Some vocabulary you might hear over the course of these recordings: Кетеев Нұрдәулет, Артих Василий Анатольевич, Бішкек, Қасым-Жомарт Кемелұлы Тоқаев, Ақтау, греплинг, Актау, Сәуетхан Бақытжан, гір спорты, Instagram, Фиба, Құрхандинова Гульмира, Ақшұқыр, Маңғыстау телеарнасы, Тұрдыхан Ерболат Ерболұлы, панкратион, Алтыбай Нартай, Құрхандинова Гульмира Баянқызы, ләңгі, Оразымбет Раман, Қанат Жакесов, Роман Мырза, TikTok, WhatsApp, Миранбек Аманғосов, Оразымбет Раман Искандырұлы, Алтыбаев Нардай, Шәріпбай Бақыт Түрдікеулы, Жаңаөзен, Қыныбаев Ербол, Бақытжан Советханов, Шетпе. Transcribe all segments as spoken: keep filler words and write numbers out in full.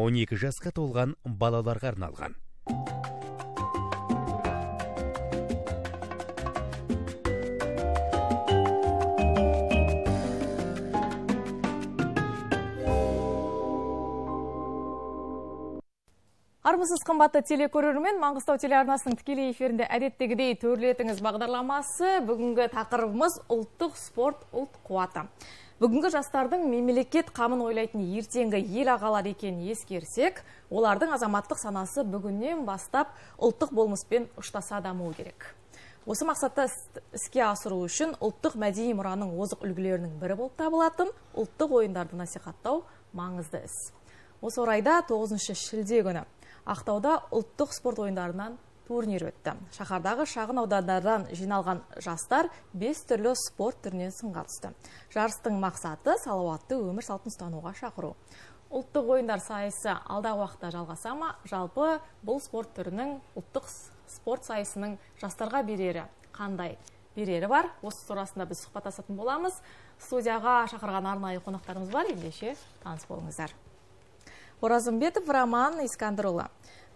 он екі жасқа толған балаларға арналған. Армысыз қымбатты телекөрермен, Маңғыстау телеарнасының тікелей эфирінде әдеттегідей төрлетіңіз бағдарламасы. Бүгінгі тақырыбымыз ұлттық спорт, ұлт қуаты. Бүгінгі жастардың мемлекет қамын ойлайтын ертеңгі ел ағалар екенін ескерсек, олардың азаматтық санасы бүгіннен бастап ұлттық болмыспен ұштаса дамуы керек. Осы мақсатта іске асыру үшін ұлттық мәдени мұраның озық үлгілерінің бірі болып табылатын ұлттық ойындарды насихаттау маңызды іс. Осы орайда тоғызыншы шілде күні Ақтауда ұлттық спорт ойындарынан турнир өтті. Шаһардағы шағын аудандардан жиналған жастар бес түрлі спорт түрінен сынға түсті. Жарыстың мақсаты салауатты өмір салтын ұстануға шақыру. Ұлттық ойындар сайысы алдағы уақытта жалғаса ма? Жалпы бұл спорт түрінің ұлттық спорт сайысының жастарға берері қандай берері бар? Осы турасында біз сұхбаттасатын боламыз. Студияға шақырған арнайы қонақтарымыз бар, ендеше таныс болыңыздар. Оразымбет Раман Искандырұлы.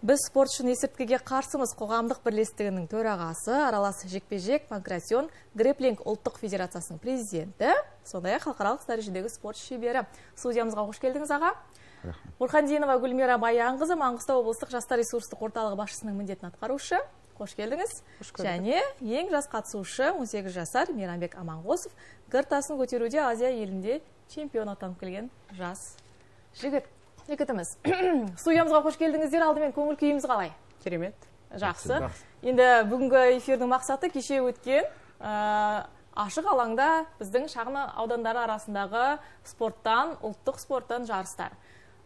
Біз спортшыны есірткіге қарсымыз қоғамдық бірлестігінің төрағасы, аралас жекпе-жек, панкратион, греплинг ұлттық федерациясының президенті, сондай-ақ халықаралық дәрежедегі спорт шебері. Студиямызға қош келдіңіз, аға. Құрхандинова Гульмира Баянқызы, Маңғыстау облыстық жастар ресурстық орталығы басшысының міндетін атқарушы. Қош келдіңіз. Және ең жас қатысушы он сегіз жасар Миранбек Аманғосов, гыртасын көтеруде Азия елінде чемпион атанып келген жас жігіт. Екітіміз, студиямызға қош келдіңіздер. Алдымен көңіл күйіміз қалай? Керемет. Жақсы. Енді бүгінгі эфирдің мақсаты кеше өткен ашық алаңда біздің шағын аудандары арасындағы спорттан, ұлттық спорттан жарыстар.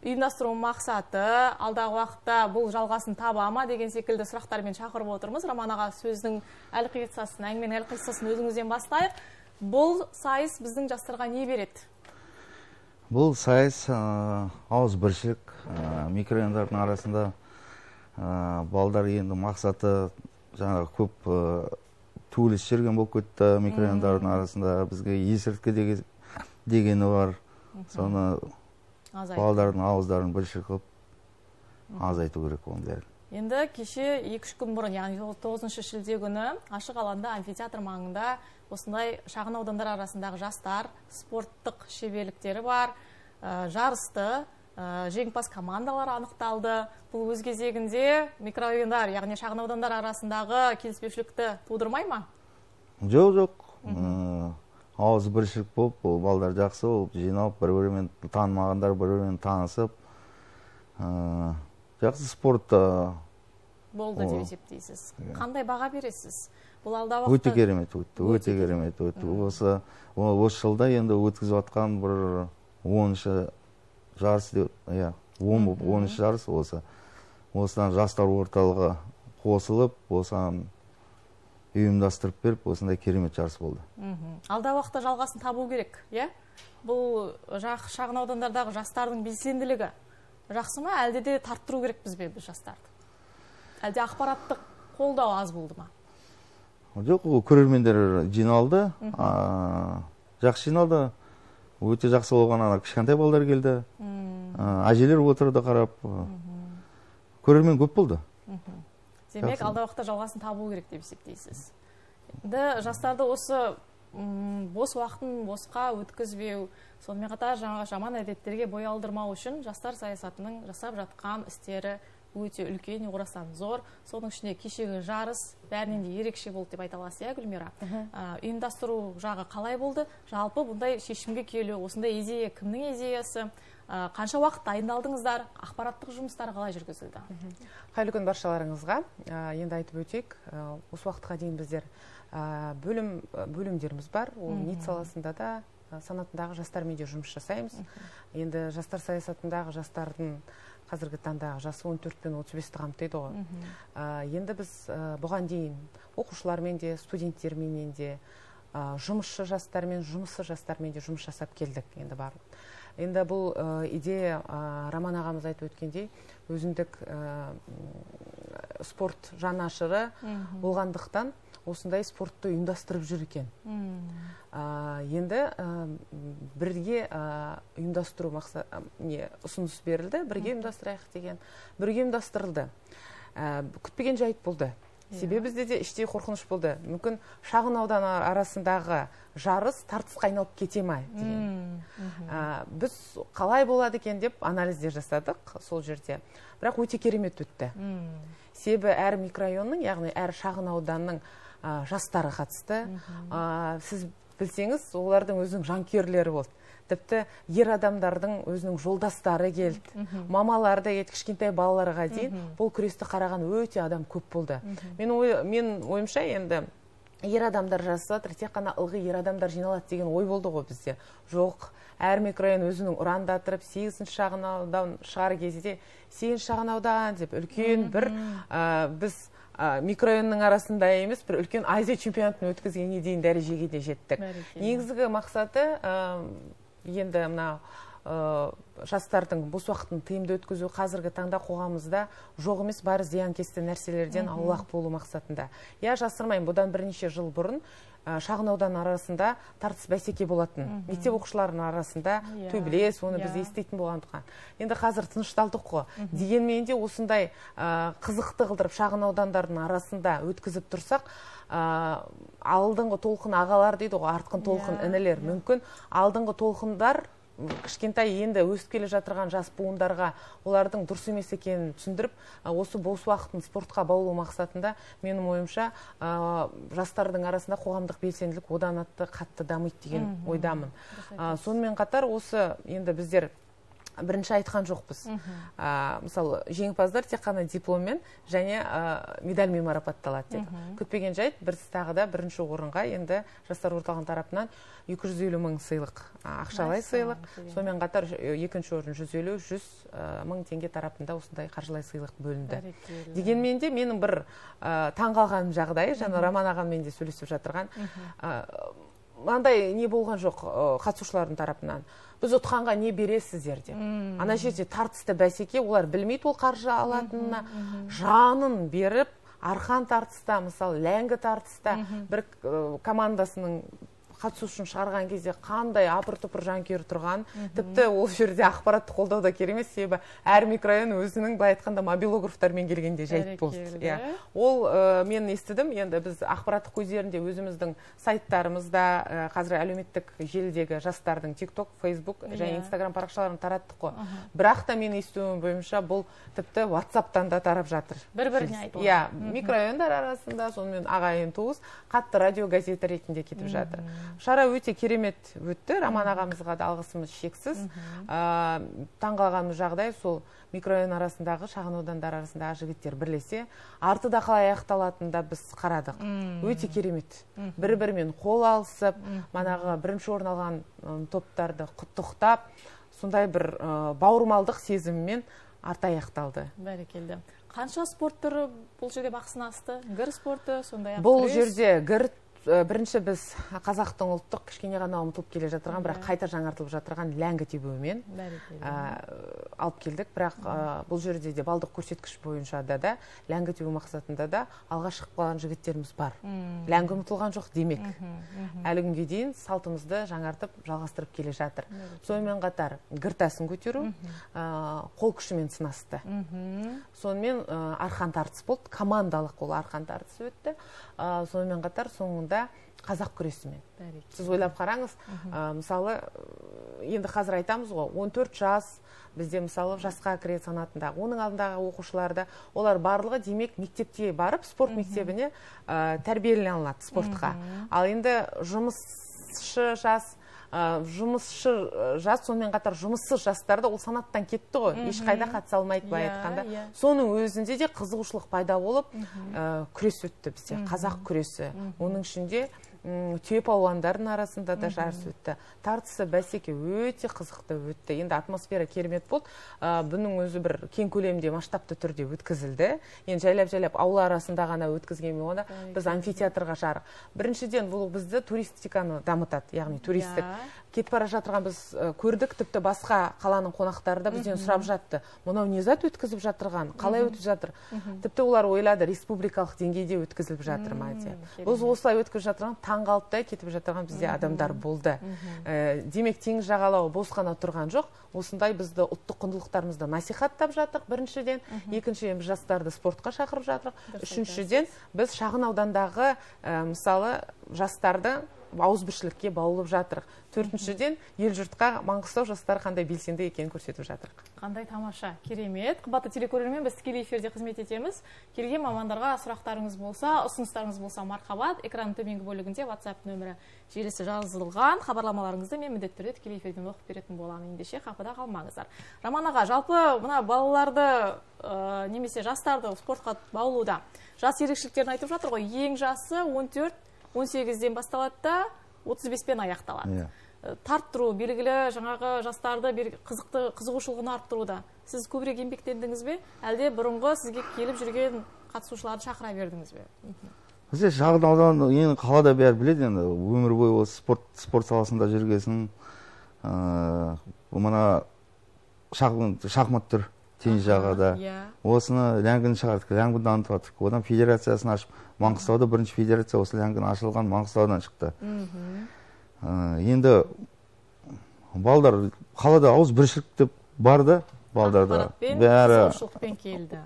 Ұйымдастыру мақсаты, алдағы уақытта бұл жалғасын таба ма деген секілді сұрақтармен шақырып отырмыз. Раман аға, сөздің әлқисасын, әңгімен әлқисасын өзіңізден бастайық. Бұл сайыс біздің жастарға не береді? Бұл сайыс ауызбіршілік микроайындардың арасында балдар енді мақсаты жаңағы көп туылыс жүрген болып кетті. Микроайындардың арасында бізге есірткі дегені бар. Соны балдардың ауыздарын біршілік қылып азайту керек ондай. Енді кеше екі-үш күн бұрын, яғни тоғызыншы шілде күні ашық алаңда амфитеатр маңында осындай шағын аудандар арасындағы жастар спорттық шеберліктері бар, жарысты, жеңімпаз командалар анықталды. Бұл өз кезегінде микроайындар, яғни шағын аудандар арасындағы келіспеушілікті тудырмай ма? Жоқ-жоқ. Ауыз біршілік болып, балдар жақсы болып, жиналып, бір-бірімен танымағандар бір-бірімен танысып, жақсы спорт болды деп есептейсіз. Қандай баға бересіз? Өте керемет өтті, өте керемет өтті. Осы жылда енді өткізіп атқан бір оныншы жарысы, оныншы жарысы осы. Осыдан жастар орталығы қосылып, осыдан үйімдастырып беріп, осындай керемет жарыс болды. Алда уақытта жалғасын табу керек. Бұл шағын аудандардағы жастардың белсенділігі жақсы ма? Әлде де тарттыру керек біз бе біз жастарды? Әлде ақпараттық қолдау аз болды ма? Жоқ, көрермендер жиналды, жақсы жиналды, өте жақсы болған кішкентай балдар келді, әжелер отырды қарап, көрермен көп болды. Демек, алда уақытта жалғасын табу керек деп есептейсіз. Жастарды осы бос уақытын босқа өткізбеу, сонымен қатар жаңағы жаман әдеттерге бой алдырмау үшін жастар саясатының жасап жатқан істері өте үлкен, орасан зор. Соның ішінде кешегі жарыс бәрінен де ерекше болды деп айта аласыз, Гүлмира. Ұйымдастыру жағы қалай болды? Жалпы бұндай шешімге келу, осындай идея кімнің идеясы? Қанша уақыт дайындалдыңыздар? Ақпараттық жұмыстар қалай жүргізілді? Қайлы күн баршаларыңызға. Енді айтып өтейік, осы уақытқа дейін біздер бөлімдеріміз бар. Ол ниет саласында да санатындағы жастармен де жұмыс жасаймыз. Енді жастар саясатындағы жастардың қазіргі таңдағы жасы он төрт пен отыз бесті қамтиды ғой. Енді біз бұған дейін оқушылармен де, студенттермен де, жұмысшы жастармен, жұмысшы жастармен де жұмыс жасап келдік енді барын. Енді бұл идея Раман ағамыз айтып өткендей, өзіндік спорт жанашыры болғандықтан, осындай спортты ұйымдастырып жүр екен. Енді бірге ұйымдастыру ұсыныс берілді, бірге ұйымдастырайық деген, бірге ұйымдастырылды. Күтпеген жайт болды. Себебі бізде де іштей қорқыныш болды. Мүмкін шағын аудан арасындағы жарыс тартысқа айналып кете ме деген. Біз қалай болады екен деп анализдер жасадық сол жерде. Бірақ өте керемет өтті. Себебі әр микрорайонның, яғни әр шағын ауданның жастары қатысты. Сіз білсеңіз, олардың өзінің жанкүйерлері болды. Тіпті ер адамдардың өзінің жолдастары келді. Мамаларда кішкентай балаларға дейін бұл күресті қараған өте адам көп болды. Мен ойымша енді ер адамдар жасатыр, тек қана ылғи ер адамдар жиналады деген ой болды ғой бізде. Жоқ, әр микрорайон өзінің ұрандатырып, сегізінші шағын аудан шығар кезде, сегізінші шағын аудан деп үлкен бір біз микрорайонның арасында емес, бір үлкен Азия чемпионатын өткізгенге дейін дәрежеге де жеттік. Негізгі мақсаты енді жастардың бос уақытын тиімді өткізу қазіргі таңда қоғамымызда жоқ емес бар зиянкесті нәрселерден аулақ болу мақсатында. Я жасырмайын, бұдан бірнеше жыл бұрын шағын аудан арасында тартыс бәсеке болатын. Мектеп оқушыларының арасында төбелес, оны біз естейтін болғандықтан. Енді қазір тынышталдық қой. Дегенмен де осындай қызықты қылдырып шағын аудандардың арасында өткізіп тұрсақ, алдыңғы толқын ағалар дейді ғой, артқын толқын інілер мүмкін. Алдыңғы толқындар кішкентай енді өсіп келе жатырған жас буындарға олардың дұрыс емес екенін түсіндіріп, осы бос уақытын спортқа баулу мақсатында менің ойымша жастардың арасында қоғамдық белсенділік одан атты қатты дамиды деген ойдамын. Сонымен қатар осы енді біздер бірінші айтқан жоқпыз. Мысалы, жеңімпаздар тек қана дипломмен және медальмен марапатталады деді. Күтпеген жайт, біз тағы да бірінші орынға енді жастар орталығының тарапынан екі жүз елу мың сыйлық, ақшалай сыйлық, сонымен қатар екінші орын жүз елу жүз мың теңге тарапында осындай қаржылай сыйлық бөлінді. Дегенмен де менің бір таңғалған жағдай, жаңа Раман ағаммен де сөйлесіп жатырған, мынандай не болған жоқ қатысушылардың тарапынан. Біз ұтқанға не бересіздер деп. Ана жерде тартысты бәсеке, олар білмейді ол қаржы алатынына, жанын беріп, арқан тартыста, мысалы, ләңгі тартыста, бір командасының қатысушын шығарған кезде қандай апыр-тұпыр жанкүйер тұрған. Тіпті ол жерде ақпаратты қолдау да керемес, себебі әр микрорайон өзінің былай айтқанда мобилографтармен келгенде жайт болды. Ол мен естідім, енді біз ақпараттық көздерінде өзіміздің сайттарымызда қазір әлеуметтік желідегі жастардың TikTok, Facebook және Instagram парақшаларын тараттық қой. Бірақ та мен естуім бойынша бұл тіпті WhatsApp-тан да тарап жатыр. Бір-біріне айтып. Иә, микрорайондар арасында, сонымен ағайын туыс қатты радиогазеті ретінде кетіп жатыр. Шара өте керемет өтті. Раман ағамызға да алғысымыз шексіз. Таңғалғанымыз жағдай сол микрорайон арасындағы, шағын аудандар арасындағы жігіттер бірлесе. Арты да қалай аяқталатында біз қарадық. Өте керемет. Бір-бірмен қол алысып, манағы бірінші орын алған топтарды құттықтап, сондай бір бауырмалдық сезіммен арты аяқталды. Бәрекелді. Қанша спорт түрі бұл жерде бақсын асты? Гір спорты, сондай ақ бірінші біз қазақтың ұлттық кішкене ғана ұмытылып келе жатырған, бірақ қайта жаңартылып жатырған ләңгі тебуімен алып келдік. Бірақ бұл жерде де балдық көрсеткіш бойынша да да ләңгі тебу мақсатында да алға шығып қалған жігіттеріміз бар. Ләңгі ұмытылған жоқ демек. Әлі күнге дейін салтымызды жаңартып жалғастырып келе жатыр. Сонымен қатар гіртасын көтеру қол күшімен сынасты. Сонымен арқан тартысы болды, командалық ол арқан тартысы өтті. Сонымен қатар соңында қазақ күресімен. Сіз ойлап қараңыз, мысалы, енді қазір айтамыз ғой, он төрт жас, бізде мысалы жасқа кіреді санатында, оның алдындағы оқушыларда, олар барлығы демек мектепте барып, спорт мектебіне тәрбиелене алады спортқа. Ал енді жұмысшы жас, жұмысшы жас, сонымен қатар жұмыссыз жастарда ол санаттан кетті ғой, ешқайда қатыса алмайды былай айтқанда. Соның өзінде де қызығушылық пайда болып, күрес өтті бізде, қазақ күресі. Оның ішінде түйіп ауандардың арасында да жарыс өтті. Тартысы бәсеке өте қызықты өтті. Енді атмосфера керемет болды. Бұның өзі бір кен көлемде масштабты түрде өткізілді. Енді жайлап-жайлап аула арасында ғана өткізгенмен оны біз амфитеатрға жарық. Біріншіден бұл бізді туристиканы дамытады, яғни туристік. кет бара жатырған біз көрдік, тіпті басқа қаланың қонақтары да бізден сұрап жатты. Мынау не зат өткізіп жатырған, қалай өтіп жатыр? Тіпті олар ойлады, республикалық деңгейде өткізіліп жатыр ма деп. Біз осылай өткізіп жатырған, таңғалыптай кетіп жатырған бізде адамдар болды. Демек тең жағалауы бос қана тұрған жоқ. Осындай бізді ұлттық құндылықтарымызды насихаттап жатыр біріншіден, екіншіден біз жастарды спортқа шақырып жатыр, үшіншіден біз шағын аудандағы мысалы жастарды ауызбіршілікке баулып жатырық. Төртіншіден, ел жұртқа Маңғыстау жастары қандай белсенді екенін көрсетіп жатырық. Қандай тамаша, керемет. Қымбатты телекөрермен біз тікелей эфирде қызмет етеміз. Келген мамандарға сұрақтарыңыз болса, ұсыныстарыңыз болса, мархабат. Экран төменгі бөлігінде WhatsApp нөмірі желісі жазылған. Хабарламаларыңызды мен міндетті түрде тікелей эфирден оқып беретін боламын. Ендеше қапыда қалмаңыздар. Роман аға, жалпы мына балаларды немесе жастарды спортқа баулуда жас ерекшеліктерін айтып жатыр ғой. Ең жасы он төрт он сегізден басталатта, отыз беспен аяқталады. Тарттыру, белгілі жаңағы жастарды қызығушылығын арттыруда. Сіз көбірек еңбектендіңіз бе? Әлде бұрынғы сізге келіп жүрген қатысушыларды шақыра бердіңіз бе? Бізде шағын аудан, ең қалада бәрі біледі енді. Өмір бойы спорт саласында жүргесін. Мына шахмат түр тең жағада. Осыны ләңгін шығардық, ләңгінді анытыватырық. Одан федерациясын ашып, Маңғыстауда бірінші федерация осы ләңгін ашылған Маңғыстаудан шықты. Енді балдар қалада ауыз біршілікті барды, балдарда бәрі солшылықпен келді.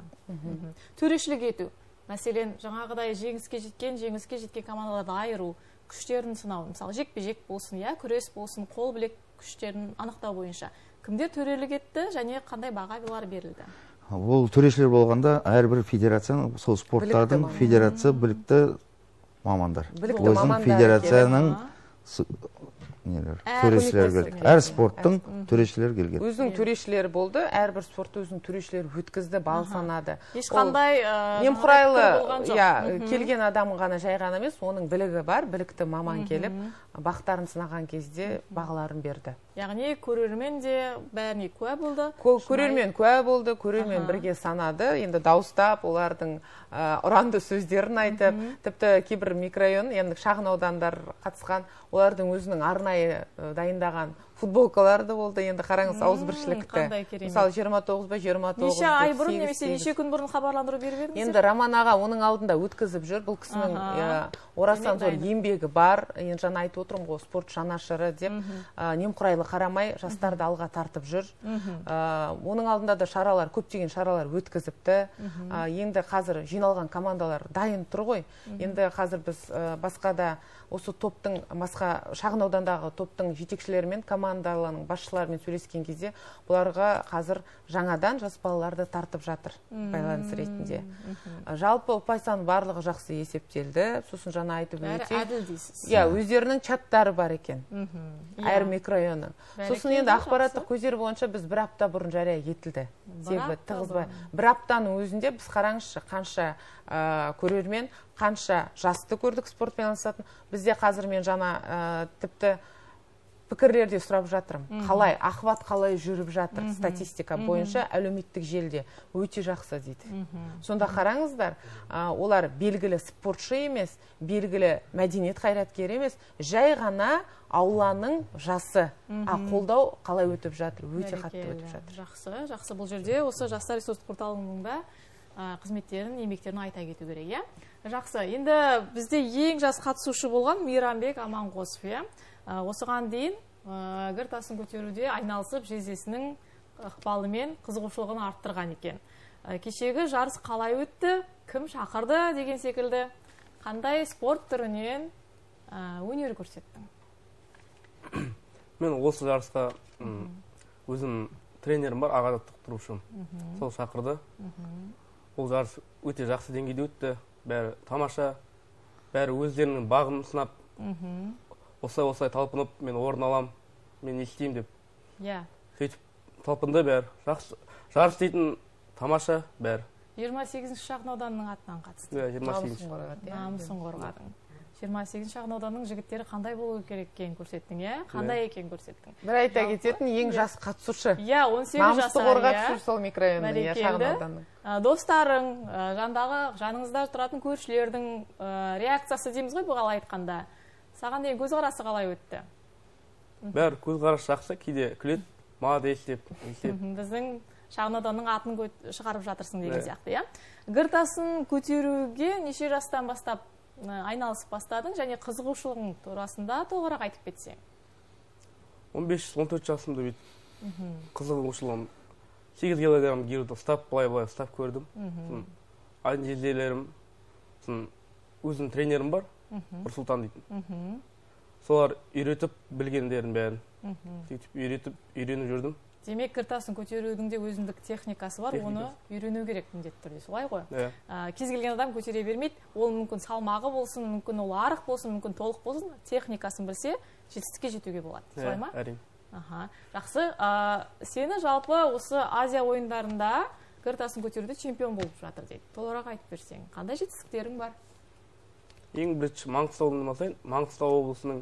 Төрешілік ету, мәселен, жаңағыдай жеңіске жеткен, жеңіске жеткен командаларды айыру, күштерін сынау, мысалы, жекпе-жек болсын, я, күрес болсын, қол білек күштерін анықтау бойынша. Кімдер төрелік етті және қандай баға белар берілді? Ол төрешілер болғанда әрбір федерацияның, сол спорттардың федерация білікті мамандар. Өзің федерацияның төрешілер келді. Әр спорттың төрешілер келген. Өзің төрешілер болды, әрбір спортты өзің төрешілер өткізді, бал санады. Ешқандай немқұрайлы келген адамын ғана жайған емес, оның білігі бар, білікті маман келіп, бақтарын сынаған кезде бағаларын берді. Яғни көрермен де бәріне куә болды. Көрермен куә болды, көрермен бірге санады. Енді дауыстап, олардың ұранды сөздерін айтып, тіпті кейбір микрорайон, енді шағын аудандар қатысқан, олардың өзінің арнайы дайындаған футболкаларды болды. Енді қараңыз, ауыз біршілікті. Мысалы, жиырма тоғыз ба жиырма тоғыз. Неше ай бұрын, немесе неше күн бұрын хабарландыру беріп едіңіздер? Енді Роман аға оның алдында өткізіп жүр. Бұл кісінің орасан зор еңбегі бар. Енді жаңа айтып отырмын ғой, спорт жанашыры деп немқұрайлы қарамай жастарды алға тартып жүр. Оның алдында да шаралар, көптеген шаралар өткізіпті. Енді қазір жиналған командалар дайын тұр ғой. Енді қазір біз басқа да осы топтың, басқа шағын аудандағы топтың жетекшілерімен, командаларының басшыларымен сөйлескен кезде, бұларға қазір жаңадан жас балаларды тартып жатыр байланыс ретінде. Жалпы ұпайсан барлығы жақсы есептелді, сосын жаңа айтып өте. Әділ дейсіз. Өздерінің чаттары бар екен, әр микрорайонның. Сосын енді ақпараттық көздер бойынша біз бір апта бұрын жария етілді. Бір аптаның өзінде біз қараңызшы қанша көрермен, қанша жасты көрдік спортпен айналысатын. Бізде қазір мен жаңа тіпті пікірлерде сұрап жатырым. Қалай, ахват қалай жүріп жатыр статистика бойынша әлеуметтік желде өте жақсы дейді. Сонда қараңыздар, олар белгілі спортшы емес, белгілі мәдениет қайраткері емес, жай ғана ауланың жасы, а қолдау қалай өтіп жатыр, өте қатты өтіп жатыр. Жақсы, жақсы. Бұл жерде осы жастар ресурстық порталында қызметтерін, еңбектерін айта кету керек. Жақсы, енді бізде ең жас қатысушы болған Миранбек Аманғосов. Осыған дейін гір тасын көтеруде айналысып жездесінің ықпалымен қызығушылығын арттырған екен. Кешегі жарыс қалай өтті, кім шақырды деген секілді, қандай спорт түрінен өнер көрсеттің? Мен осы жарысқа өзім тренерім бар, ағадаттық тұрушым. Сол шақырды. Ол жарыс өте жақсы деңгейде өтті. Бәрі тамаша, бәрі өздерінің бағын сынап, осылай-осылай талпынып, мен орын алам, мен естейм деп. Сөйтіп талпынды бәрі. Жарыс дейтін тамаша бәрі. жиырма сегізінші шағын ауданның атынан қатысты. Намысын қорғадың. жиырма сегізінші шағын ауданның жігіттері қандай болу керек екен көрсеттің, е? Қандай екен көрсеттің? Бір айта кететін ең жас қатысушы. Иә, он сегіз жасар, иә. Намысты қорғап жүр сол микрорайонның, иә, шағын ауданның. Достарың, жандағы, жаныңызда тұратын көршілердің реакциясы дейміз ғой бұғалай айтқанда. Саған дейін көз қарасы қалай өтті? бәрі көз қараш жақсы, кейде күлет, мағады елтеп. Біздің шағынаданың атын шығарып жатырсың деген сияқты, иә? Гыртасын көтеруге неше жастан бастап айналысып бастадың және қызығушылығың турасында толығырақ айтып кетсең? он бес он төрт жасымда бейді қызығушылығым. сегіз келайдарым геруді ұстап, былай-былай ұстап көрдім. Айын жездейлерім, өзім тренерім бар, Ұрсултан дейтін. Солар үйретіп білгендерін бәрін. Үйретіп, үйрену жүрдім. Демек, кіртасын көтерудің де өзіндік техникасы бар, оны үйрену керек міндет түрде, солай ғой. Кез келген адам көтере бермейді, ол мүмкін салмағы болсын, мүмкін ол арық болсын, мүмкін толық болсын, техникасын білсе, жетістікке жетуге болады, солай ма? Әрине. Жақсы, сені жалпы осы Азия ойындарында кіртасын көтеруде чемпион болып жатыр дейді. Толырақ айтып берсең, қандай жетістіктерің бар? Ең бірінші Маңғыстау облысының Маңғыстау облысының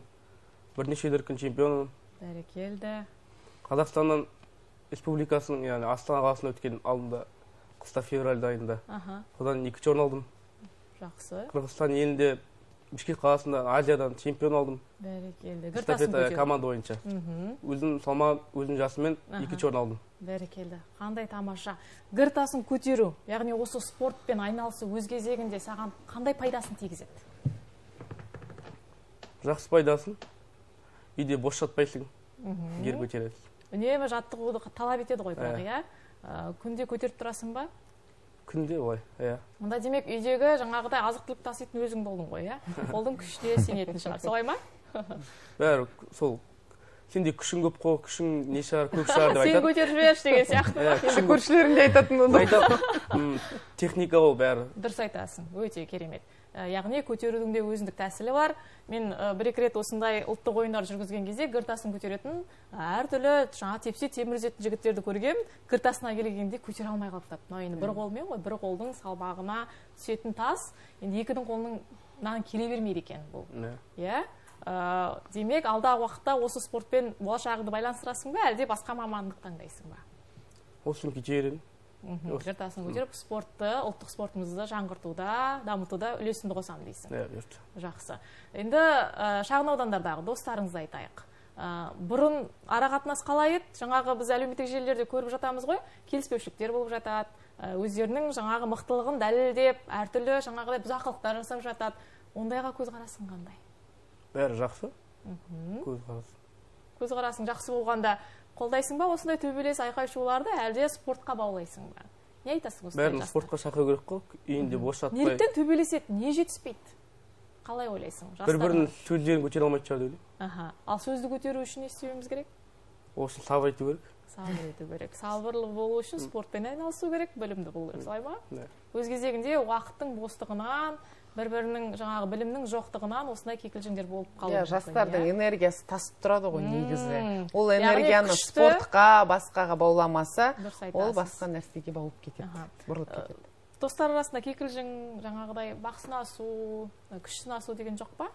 бірнеше дүркін чемпионы. Бәрекелді. Қазақстанның республикасының, яғни Астана қаласына өткен алдында, қыста февральда айында. Содан екі орын алдым. Жақсы. Қырғызстан елінде Бішкек қаласында Азиядан чемпион алдым. Бәрекелді. Эстафета команда ойынша. Өзім салма, өзім жасымен екі орын алдым. Бәрекелді. Қандай тамаша. Гыртасын көтеру, яғни осы спортпен айналысы өз кезегінде саған қандай пайдасын тигізеді? Жақсы пайдасын, үйде бос жатпайсың, кер көтереді. Үнемі жаттығуды талап етеді ғой, бірақ, иә? Күнде көтеріп тұрасың ба? Күнде, ой, иә. Онда демек, үйдегі жаңағыдай азық-түлік таситын өзің болдың ғой, иә? Қолдың күште сенетін шығар, солай ма? Бәрі, сол, сенде күшің көп қой, күшің не шығар, көп шығар деп айтады. Сен көтеріп жіберші деген сияқты ма? Енді көршілеріңде айтатын онда. Техника ол бәрі. Дұрыс айтасың, өте керемет. Яғни көтерудің өзіндік тәсілі бар. Мен бір-екі рет осындай ұлттық ойындар жүргізген кезде гыртасын көтеретін әртүрлі жаңа тепсе темірзетін жігіттерді көргем, гыртасына келгенде көтере алмай қалыптап. Енді бір қолмен ғой, бір қолдың салмағына түсетін тас, енді екінің қолынан келе бермейді екен бұл. Иә? Демек, алдағы уақытта осы спортпен болашағыңды байланыстырасың ба, әлде басқа мамандық таңдайсың ба? Осыны көтерем. Гыртасын көтеріп, спортты, ұлттық спортымызды жаңғыртуда, дамытуда үлесімді қосам дейсің. Жақсы. Енді шағын аудандардағы достарыңызды айтайық. Бұрын арақатынас қалай еді, жаңағы біз әлеуметтік желілерде көріп жатамыз ғой, келіспеушіліктер болып жатады, өздерінің жаңағы мықтылығын дәлелдеп, әртүрлі жаңағыдай бұзақылықтар жасап жатады. Ондайға көзқарасың қандай? Бәрі жақсы. Көзқарасың жақсы болғанда қолдайсың ба, осындай төбелес айқай-шуларды әлде спортқа баулайсың ба? Не айтасың осындай жасында? Бәрін спортқа шақыру керек қой, үйінде босатпай. Неліктен төбелеседі, не жетіспейді? Қалай ойлайсың? Бір-бірінің сөздерін көтере алмайды шығар дейді. Ал сөзді көтеру үшін не істеуіміз керек? Осыны сабыр ету керек. Сабыр ету керек. Сабырлы болу үшін спортпен айналысу керек, білімді болу керек, солай ма? Өз кезегінде уақыттың бостығынан, бір-бірінің жаңағы білімнің жоқтығынан осындай кекілжіңдер болып қалып. Иә, жастардың энергиясы тасып тұрады ғой негізі. Ол энергияны спортқа, басқаға бауламаса, ол басқа нәрсеге баулып кетеді, бұрылып кетеді. Достар арасында кекілжің жаңағыдай бақсына асу, күшсіне асу деген жоқ па?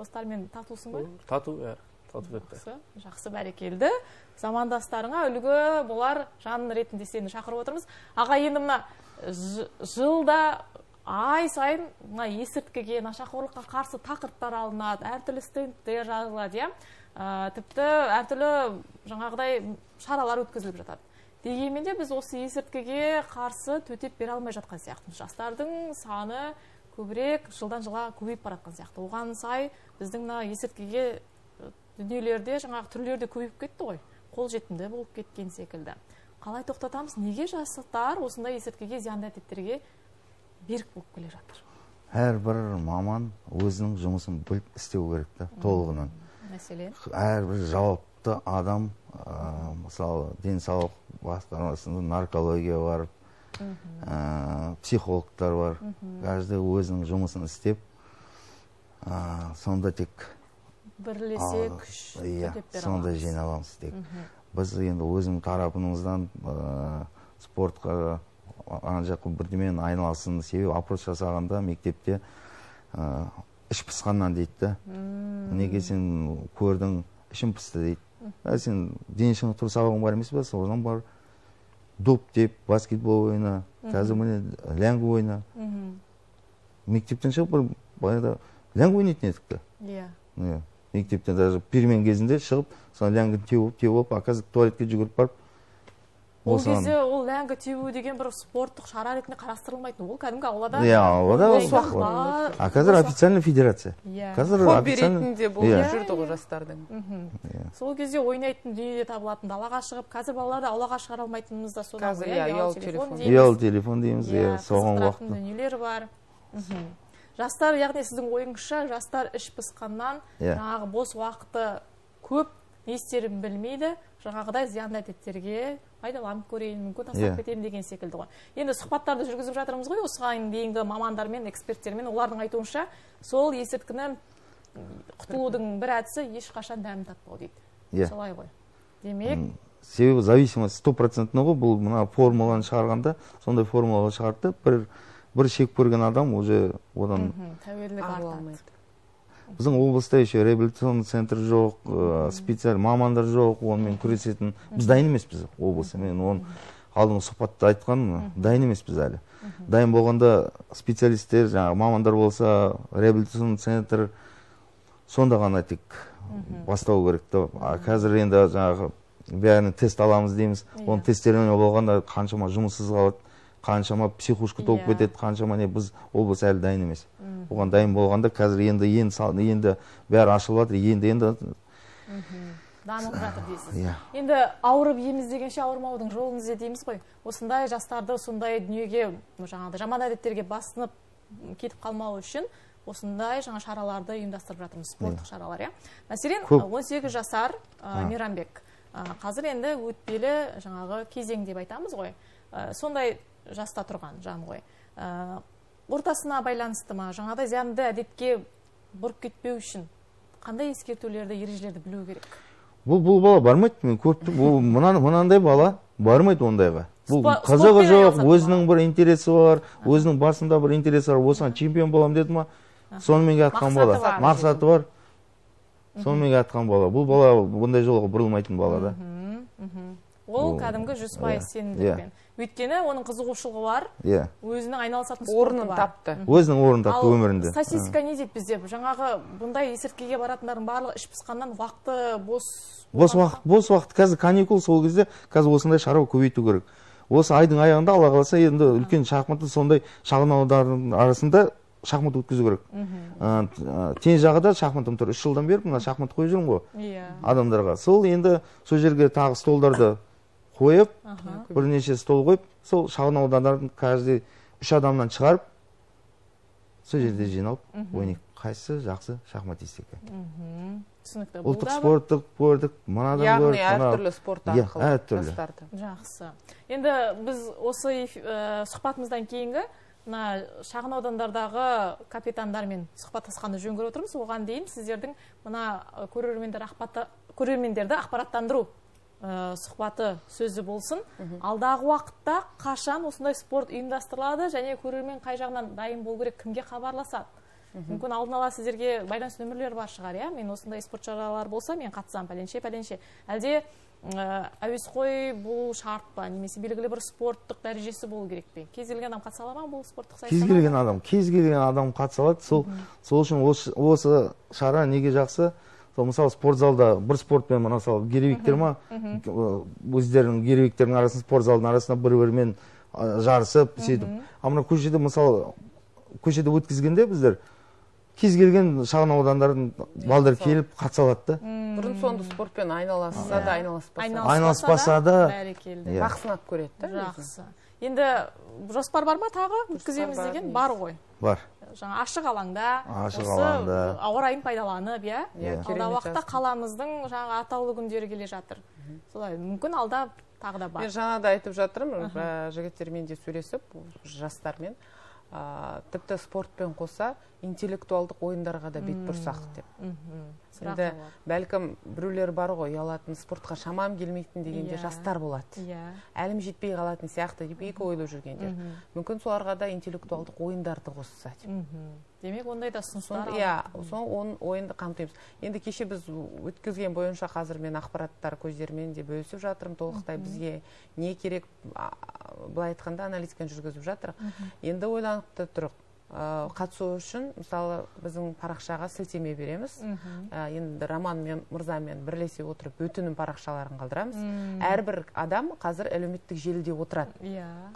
Достармен татусың ба? Тату, иә, тату бетті. Жақсы, бәрекелді. Замандастарыңа үлгі болар жанын ретінде сені шақырып отырмыз. Аға, енді мына жылда ай сайын есірткіге, нашақорлыққа қарсы тақырыптар алынады, әртүрлі стендтер жазылады, тіпті әртүрлі жаңағыдай шаралар өткізіліп жатады. Дегенмен де біз осы есірткіге қарсы төтеп бере алмай жатқан сияқтымыз. Жастардың саны көбірек жылдан жылға көбейіп баратқан сияқты. Оған сай біздің есірткіге дүниелерде, жаңағы түрлерде көбейіп кетті ғой, қол жетімді болып кеткен секілді. Қалай тоқтатамыз, неге жастар осындай есірткіге, зиянды әдеттерге берік болып келе жатыр? Әрбір маман өзінің жұмысын біліп істеу керекті толығынан. Мәселен? Әрбір жауапты адам, мысалы, денсаулық басқармасында наркология бар, психологтар бар. Каждый өзінің жұмысын істеп, сонда тек бірлесе күш төтеп бере аламыз. Сонда жиналамыз тек. Біз енді өзінің тарапымыздан спортқа анжақ бірдемен айналасын, себебі апроч жасағанда мектепте іш пысқаннан дейді. Неге сен көрдің, ішім пысты дейді. Сен денешің тұр сабағың бар емес бе, содан бар доп деп, баскетбол ойына, қазір міне ләңгі ойына. Мектептен шығып, баяғыда ләңгі ойнайтын едікті. мектептен даже пирмен кезінде шығып, сан ләңгі теуіп, теуіп, аказы туалетке жүгіріп барып. Ол кезде ол ләңгі теуіп деген бір спорттық шара ретінде қарастырылмайтын. Ол кәдімгі аулада. Иә, аулада ол. А қазір официальный федерация. Қазір официальный бұл жүрді ғой жастардың. Сол кезде ойнайтын дүниеде табылатын, далаға шығып, қазір балаларды аулаға шығара алмайтынымыз да содан. Қазір ұялы телефон дейміз. Ұялы телефон дейміз, иә, соған уақыт. Дүниелер бар. Жастар, яғни сіздің ойыңызша, жастар іш пысқаннан, жаңағы бос уақыты көп, не істерін білмейді, жаңағыдай зиянды әдеттерге пайдаланып көрейін, мүмкін тастап кетемін деген секілді ғой. Енді сұхбаттарды жүргізіп жатырмыз ғой, осыған дейінгі мамандармен, эксперттермен, олардың айтуынша, сол есірткіні құтылудың бір әдісі ешқашан дәмін татпау дейді. Солай ғой. Демек, себебі зависимость сто процентті ғой, бұл мына формуланы шығарғанда, сондай формулаға шығарды, бір бір шек көрген адам уже одан тәуелділік арта алмайды. Біздің облыста еще реабилитационный центр жоқ, специаль мамандар жоқ, онымен күресетін. Біз дайын емеспіз облысы. Мен оның алдыңғы сұхбатта айтқан, дайын емеспіз әлі. Дайын болғанда специалистер, жаңағы мамандар болса, реабилитационный центр сонда ғана тек бастау керек. Қазір енді жаңағы бәрін тест аламыз дейміз. Оның тесттермен болғанда қаншама жұмыссыз қалады. Қаншама психушка толып кетеді, қаншама не, біз облыс әлі дайын емес. Оған дайын болғанда қазір енді енді бәрі ашылып жатыр, енді енді дамып жатыр дейсіз. Енді ауырып еміз дегенше ауырмаудың жолын іздейміз ғой. Осындай жастарды сондай дүниеге, жаңағыдай жаман әдеттерге басынып кетіп қалмау үшін осындай жаңа шараларды ұйымдастырып жатырмыз, спорттық шаралар, иә. Мәселен, он сегіз жасар Миранбек қазір енді өтпелі жаңағы кезең деп айтамыз ғой. Сондай жаста тұрған жан ғой. Ортасына байланысты ма, жаңада зиянды әдетке бұрып кетпеу үшін қандай ескертулерді, ережелерді білу керек? Бұл бұл бала бармайды, мен көріп, бұл мынандай бала бармайды ондайға. Бұл қазағы жоқ, өзінің бір интересі бар, өзінің басында бір интересі бар, осыған чемпион болам деді ма, сонымен атқан бала. Мақсаты бар. Сонымен атқан бала. Бұл бала ондай жолға бұрылмайтын бала да. Ол кәдімгі жүз пайыз сенімділікпен. Өйткені оның қызығушылығы бар, өзінің айналысатын спорты бар. Өзінің орнын тапты өмірінде. Статистика не дейді бізде? Жаңағы бұндай есірткіге баратындардың барлығы іш пысқаннан уақыты бос. Бос уақыт, қазір каникул, сол кезде қазір осындай шара көбейту керек. Осы айдың аяғында Алла қаласа енді үлкен шахматы сондай шағын ауылдардың арасында шахмат өткізу керек. Тен жағыда шахматым тұр. Үш жылдан беріп, мына шахмат қойып жүрмін ғой адамдарға. Сол енді сол жерге тағы столдарды қойып, бірнеше стол қойып, сол шағын аудандардың каждый үш адамнан шығарып, сол жерде жиналып, ойнайық. Қайсысы жақсы шахмат естегі. Ұлттық спорттық көрдік, мынадан көрдік. Яғни әртүрлі спорт арқылы. Әртүрлі. Жақсы. Енді біз осы сұхбатымыздан кейінгі шағын аудандардағы капитандармен сұхбаттасқанды жөн көріп отырмыз. Оған дейін сіздердің мына көрермендерді ақпараттандыру сұхбаты сөзі болсын. Алдағы уақытта қашан осындай спорт ұйымдастырылады және көрермен қай жағынан дайын болу керек, кімге хабарласады? Мүмкін алдын ала сіздерге байланыс нөмірлер бар шығар, иә? Мен осындай спорт шаралар болса, мен қатысам, пәленше, пәленше. Әлде әуесқой бұл шарт па, немесе белгілі бір спорттық дәрежесі болу керек пе? Кез келген адам қатыса алады ма бұл спорттық сайыстарға? Кез келген адам, кез келген адам қатыса алады. Сол сол үшін осы шара неге жақсы? Мысалы, спортзалда бір спортпен, мысалы, гиревиктер ма, өздерінің гиревиктердің арасында, спортзалдың арасында бір-бірмен жарысып, сөйтіп. Амына көшеде, мысалы, көшеде өткізгенде біздер кез келген шағын аудандардың балдар келіп қатысалады. Бұрын соңды спортпен айналасса да, айналаспаса да, бақсынап көреді. Жақсы. Енді жоспар бар ма тағы? Өткіземіз деген бар ғой. Бар. Жаңа ашық алаңда, ауа райын пайдаланып, алда уақытта қаламыздың жаңа атаулы күндері келе жатыр. Солай, мүмкін алда тағы да бар. Мен жаңа да айтып жатырмын, жігіттермен де сөйлесіп, жастармен, тіпті спортпен қоса интеллектуалдық ойындарға да бет бұрсақ деп. Енді бәлкім біреулер бар ғой, ұялатын, спортқа шамам келмейтін дегенде жастар болады. Әлім жетпей қалатын сияқты деп екі ойлы жүргендер. Мүмкін соларға да интеллектуалдық ойындарды қосса деп. Демек, ондай да сынсындар. Соны ойынды қамтаймыз. Енді кеше біз өткізген бойынша қазір мен ақпараттар көздермен де бөлісіп жатырым. Толықтай бізге не керек, былай айтқанда аналитикан жүргізіп жатыр. Енді ойланыпты тұрық. қатысу үшін, мысалы, біздің парақшаға сілтеме береміз. Енді Роман мен Мырзамен бірлесе отырып, өтінің парақшаларын қалдырамыз. Әрбір адам қазір әлеуметтік желіде отырады.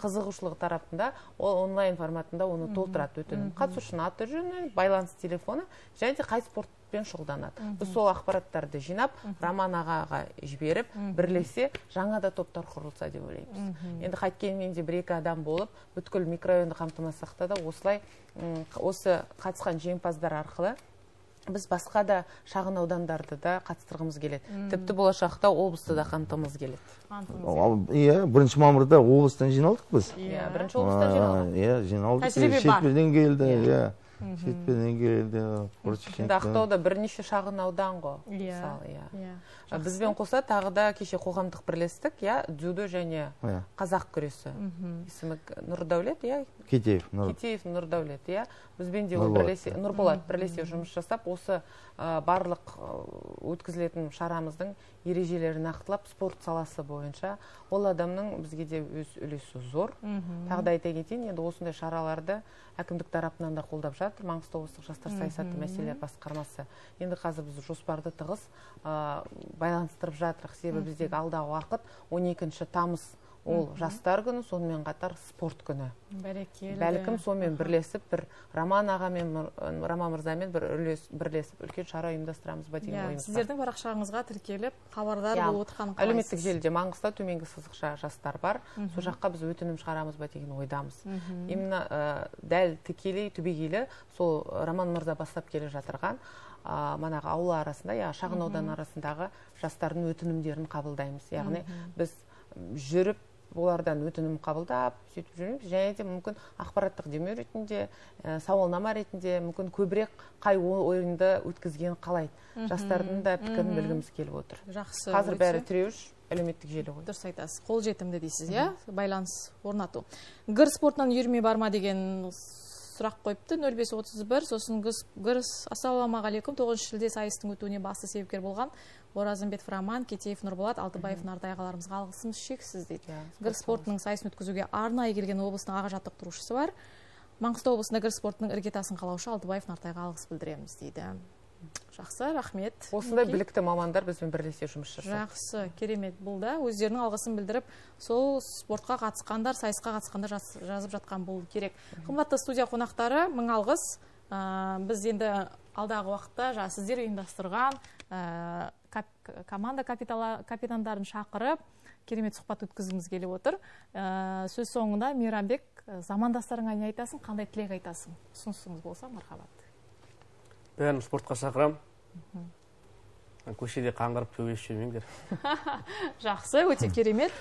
Қызығушылық тарапында, ол онлайн форматында оны толтырады өтінің. Қатысушының аты жөні, байланыс телефоны, және де қай спортпен шұғылданады. Біз сол ақпараттарды жинап, Роман ағаға жіберіп, бірлесе, жаңа да топтар құрылса деп ойлаймыз. Енді қайткенмен де бір-екі адам болып, бүткіл микрорайонды қамтымасақта да осылай осы қатысқан жеңімпаздар арқылы біз басқа да шағын аудандарды да қатыстырғымыз келеді. Тіпті болашақта облысты да қамтымыз келеді. Иә, бірінші мамырда облыстан жиналдық біз. Иә, бірінші облыстан жиналдық. Иә, жиналдық. Шетпеден келді, иә. Шетпеден келді. Ақтауда бірнеше шағын аудан ғой. Иә. Бізбен қоса тағы да кеше қоғамдық бірлестік, иә, дзюдо және қазақ күресі. Есімі Нұрдәулет, иә? Кетеев, Нұр. Кетеев Нұрдәулет, иә. Бізбен де Нұрболат бірлесе жұмыс жасап, осы барлық өткізілетін шарамыздың ережелерін нақтылап, спорт саласы бойынша ол адамның бізге де өз үлесі зор. Тағы да айта кетейін, енді осындай шараларды әкімдік тарапынан да қолдап жатыр. Маңғыстау облыстық жастар саясаты мәселелер басқармасы. Енді қазір біз жоспарды тығыз байланыстырып жатырық, себебі біздегі алдағы уақыт он екінші тамыз. Ол жастар күні, сонымен қатар спорт күні. Бәрекелі. Бәлкім сонымен бірлесіп, бір Роман ағамен, Роман Мырзамен бірлесіп, үлкен шара ұйымдастырамыз ба деген ойымыз. Сіздердің парақшаңызға тіркеліп, хабардар болып отырған қалайсыз. Әлеуметтік желіде Маңғыстау төменгі сызықша жастар бар. Сол жаққа біз өтінім шығарамыз ба деген ойдамыз. Именно дәл тікелей, түбегейлі сол Роман Мырза бастап келе жатырған манағы аула арасында, шағын аудан арасындағы жастардың өтінімдерін қабылдаймыз. Яғни біз жүріп олардан өтінім қабылдап, сөйтіп жүрміз. Және де мүмкін ақпараттық демеу ретінде, сауалнама ретінде мүмкін көбірек қай ойынды өткізген қалайды. Жастардың да пікірін білгіміз келіп отыр. Жақсы. Қазір бәрі тіреуіш, әлеуметтік желі ғой. Дұрыс айтасыз. Қол жетімді дейсіз, иә? Байланыс орнату. Гір спортынан үйірме бар ма деген сұрақ қойыпты. нөл бес отыз бір, сосын Гір ассалаумағалейкум тоғызыншы шілде сайыстың өтуіне басты себепкер болған Оразымбет Раман, Кетеев Нұрболат, Алтыбаев Нардайғаларымызға алғысымыз шексіз дейді. Гір спортының сайысын өткізуге арнайы келген облысының аға жаттықтырушысы бар. Маңғыстау облысында Гір спортының іргетасын қалаушы Алтыбаев Нардайға алғыс білдіреміз дейді. Жақсы, рахмет. Осындай білікті мамандар бізбен бірлесе жұмыс жасайды. Жақсы, керемет болды. Өздерінің алғысын білдіріп, сол спортқа қатысқандар, сайысқа қатысқандар жазып жатқан болу керек. Қымбатты студия қонақтары, мың алғыс. Біз енді алдағы уақытта сіздер ұйымдастырған команда капитандарын шақырып, керемет сұхбат өткізгіміз келіп отыр. Сөз соңында Миранбек, замандастарыңа не айтасың, қандай тілек айтасың? Ұсынысыңыз болса, мархабат. Бәрін спортқа шақырам. Көшеде қаңғырып төбе шөмеңдер. Жақсы, өте керемет.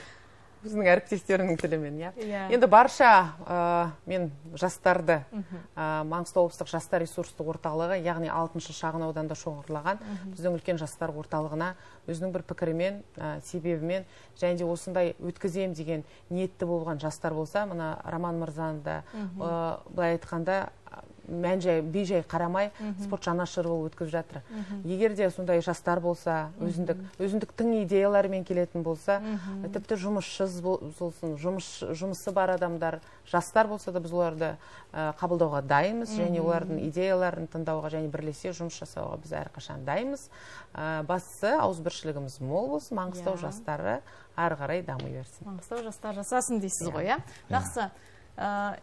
Біздің әріптестерінің тілімен. Енді барша мен жастарды, Маңғыстау облыстық жастар ресурстық орталығы, яғни алтыншы шағын ауданда шоғырлаған біздің үлкен жастар орталығына өзінің бір пікірімен, себебімен, және де осындай өткізем деген ниетті болған жастар болса, мына Роман Мырзаны да былай айтқанда мән-жай, бей-жай қарамай спорт жанашыры болып өткізіп жатыр. Егер де сондай жастар болса, өзіндіктің идеяларымен келетін болса, тіпті жұмыссыз болсын, жұмысы бар адамдар, жастар болса да біз оларды қабылдауға дайынбыз, және олардың идеяларын тыңдауға және бірлесе жұмыс жасауға біз әрқашан дайынбыз. Бастысы, ауызбіршілігіміз мол болсын, Маңғыстау жастары ары қарай дамып берсін. Маңғыстау жастар жасасын дейсіз ғой, иә?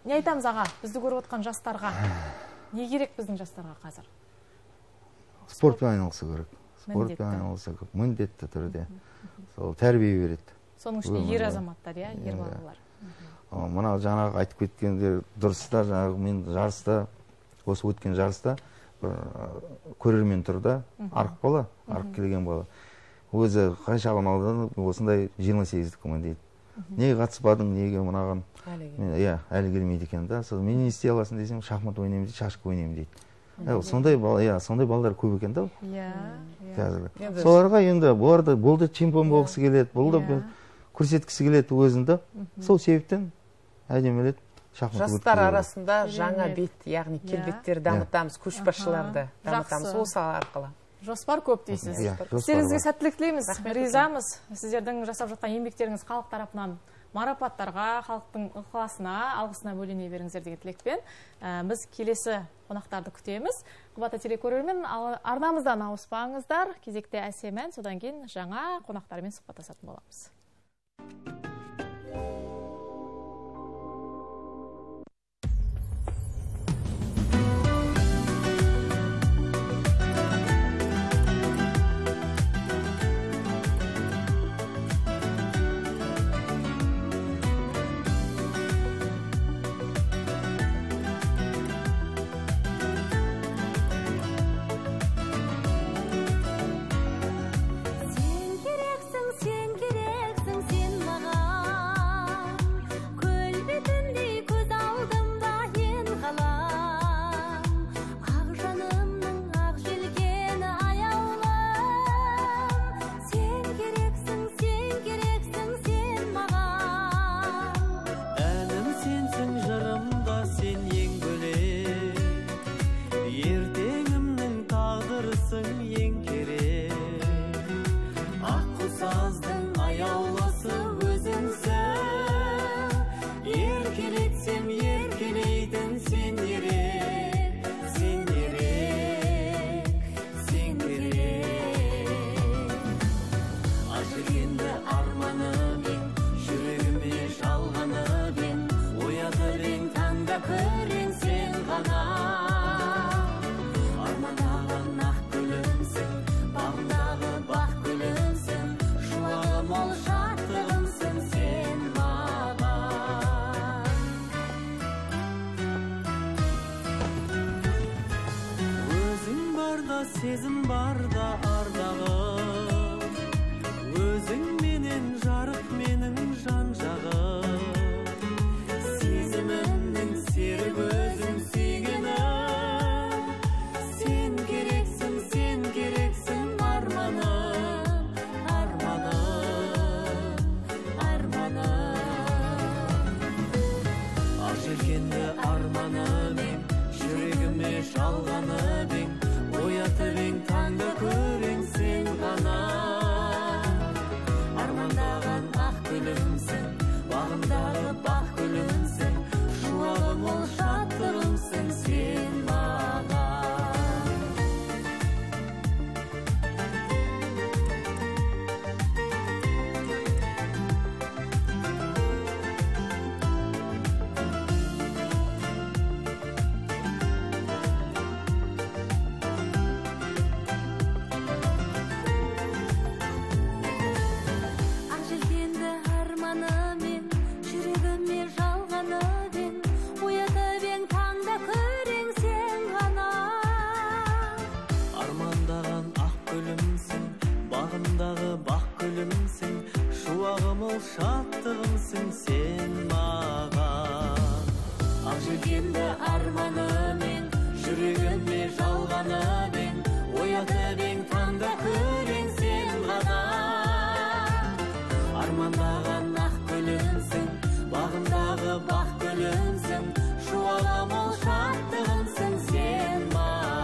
Не айтамыз аға, бізді көріп отқан жастарға? Не керек біздің жастарға қазір? Спортпен айналысы көріп. Спортпен айналысы көріп. Міндетті түрде. Сол тәрбие береді. Соның үшін ер азаматтар, ер балалар. Мына жаңағы айтып кеткендер дұрыста, жаңағы мен жарыста, осы өткен жарыста көрермен тұрда арық бала, арық келген бала. Өзі қай шағын алдан осындай жиырма сегіздік міндет. Неге қатыспадың, неге мұнаған әлі келмейді екен да. Мен не істей аласын десем, шахмат ойнаймын дейді, шашқы ойнаймын дейді. Сондай балдар көп екен да. Соларға енді болды чемпион болғысы келеді, болды көрсеткісі келеді өзінде. Сол себептен әдемелет шахмат ойнайды. Жастар арасында жаңа бет, яғни келбеттер дамытамыз, көшбасшыларды дамытамыз, ол сала арқылы. Жоспар көп дейсіз. Сіздеріңізге сәттілік тілейміз, ризамыз. Сіздердің жасап жатқан еңбектеріңіз халық тарапынан марапаттарға, халықтың ықыласына, алғысына бөлене беріңіздер деген тілекпен біз келесі қонақтарды күтеміз. Қымбатты телекөрермен, арнамыздан ауыспаңыздар, кезекте әсемен, содан кейін жаңа қонақтармен сұхбаттасатын боламыз. Сезім барда ардағым, өзің менен жарық менің жан жағым. Сезімімнің серік өзім сүйгенім, сен керексің, сен керексің арманым, арманым, арманым. Ақ желкенді арманым ең, жүрегіме жалғаным ең, оятып таңда көрең сен ғана. Армандаған ақ гүлімсің, бағымдағы бақ гүлімсің, шуағым ол шаттығымсың сен маған. Шаттығымсың сен маған. Ақ желкенді арманым ең, жүрегіме жалғаным ең, оятып ең таңда көрең сен ғана. Армандаған ақ гүлімсің, бағымдағы бақ гүлімсің, шуағым ол шаттығымсың сен маған.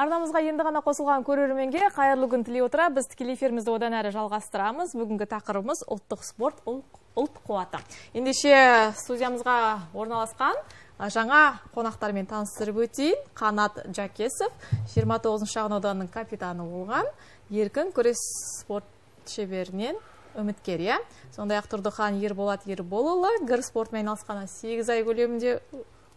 Арнамызға енді ғана қосылған көрерменге қайырлы күн тілей отыра, біз тікелей эфирімізді одан әрі жалғастырамыз. Бүгінгі тақырыбымыз ұлттық спорт, ұлт қуаты. Ендеше студиямызға орналасқан жаңа қонақтармен таныстырып өтейін. Қанат Жакесов, жиырма тоғызыншы шағын ауданының капитаны болған, еркін күрес спорт шеберінен үміткер. Сондай-ақ Тұрдыхан Ерболат Ерболұлы, гір спортмен айналысқанына сегіз ай көлемінде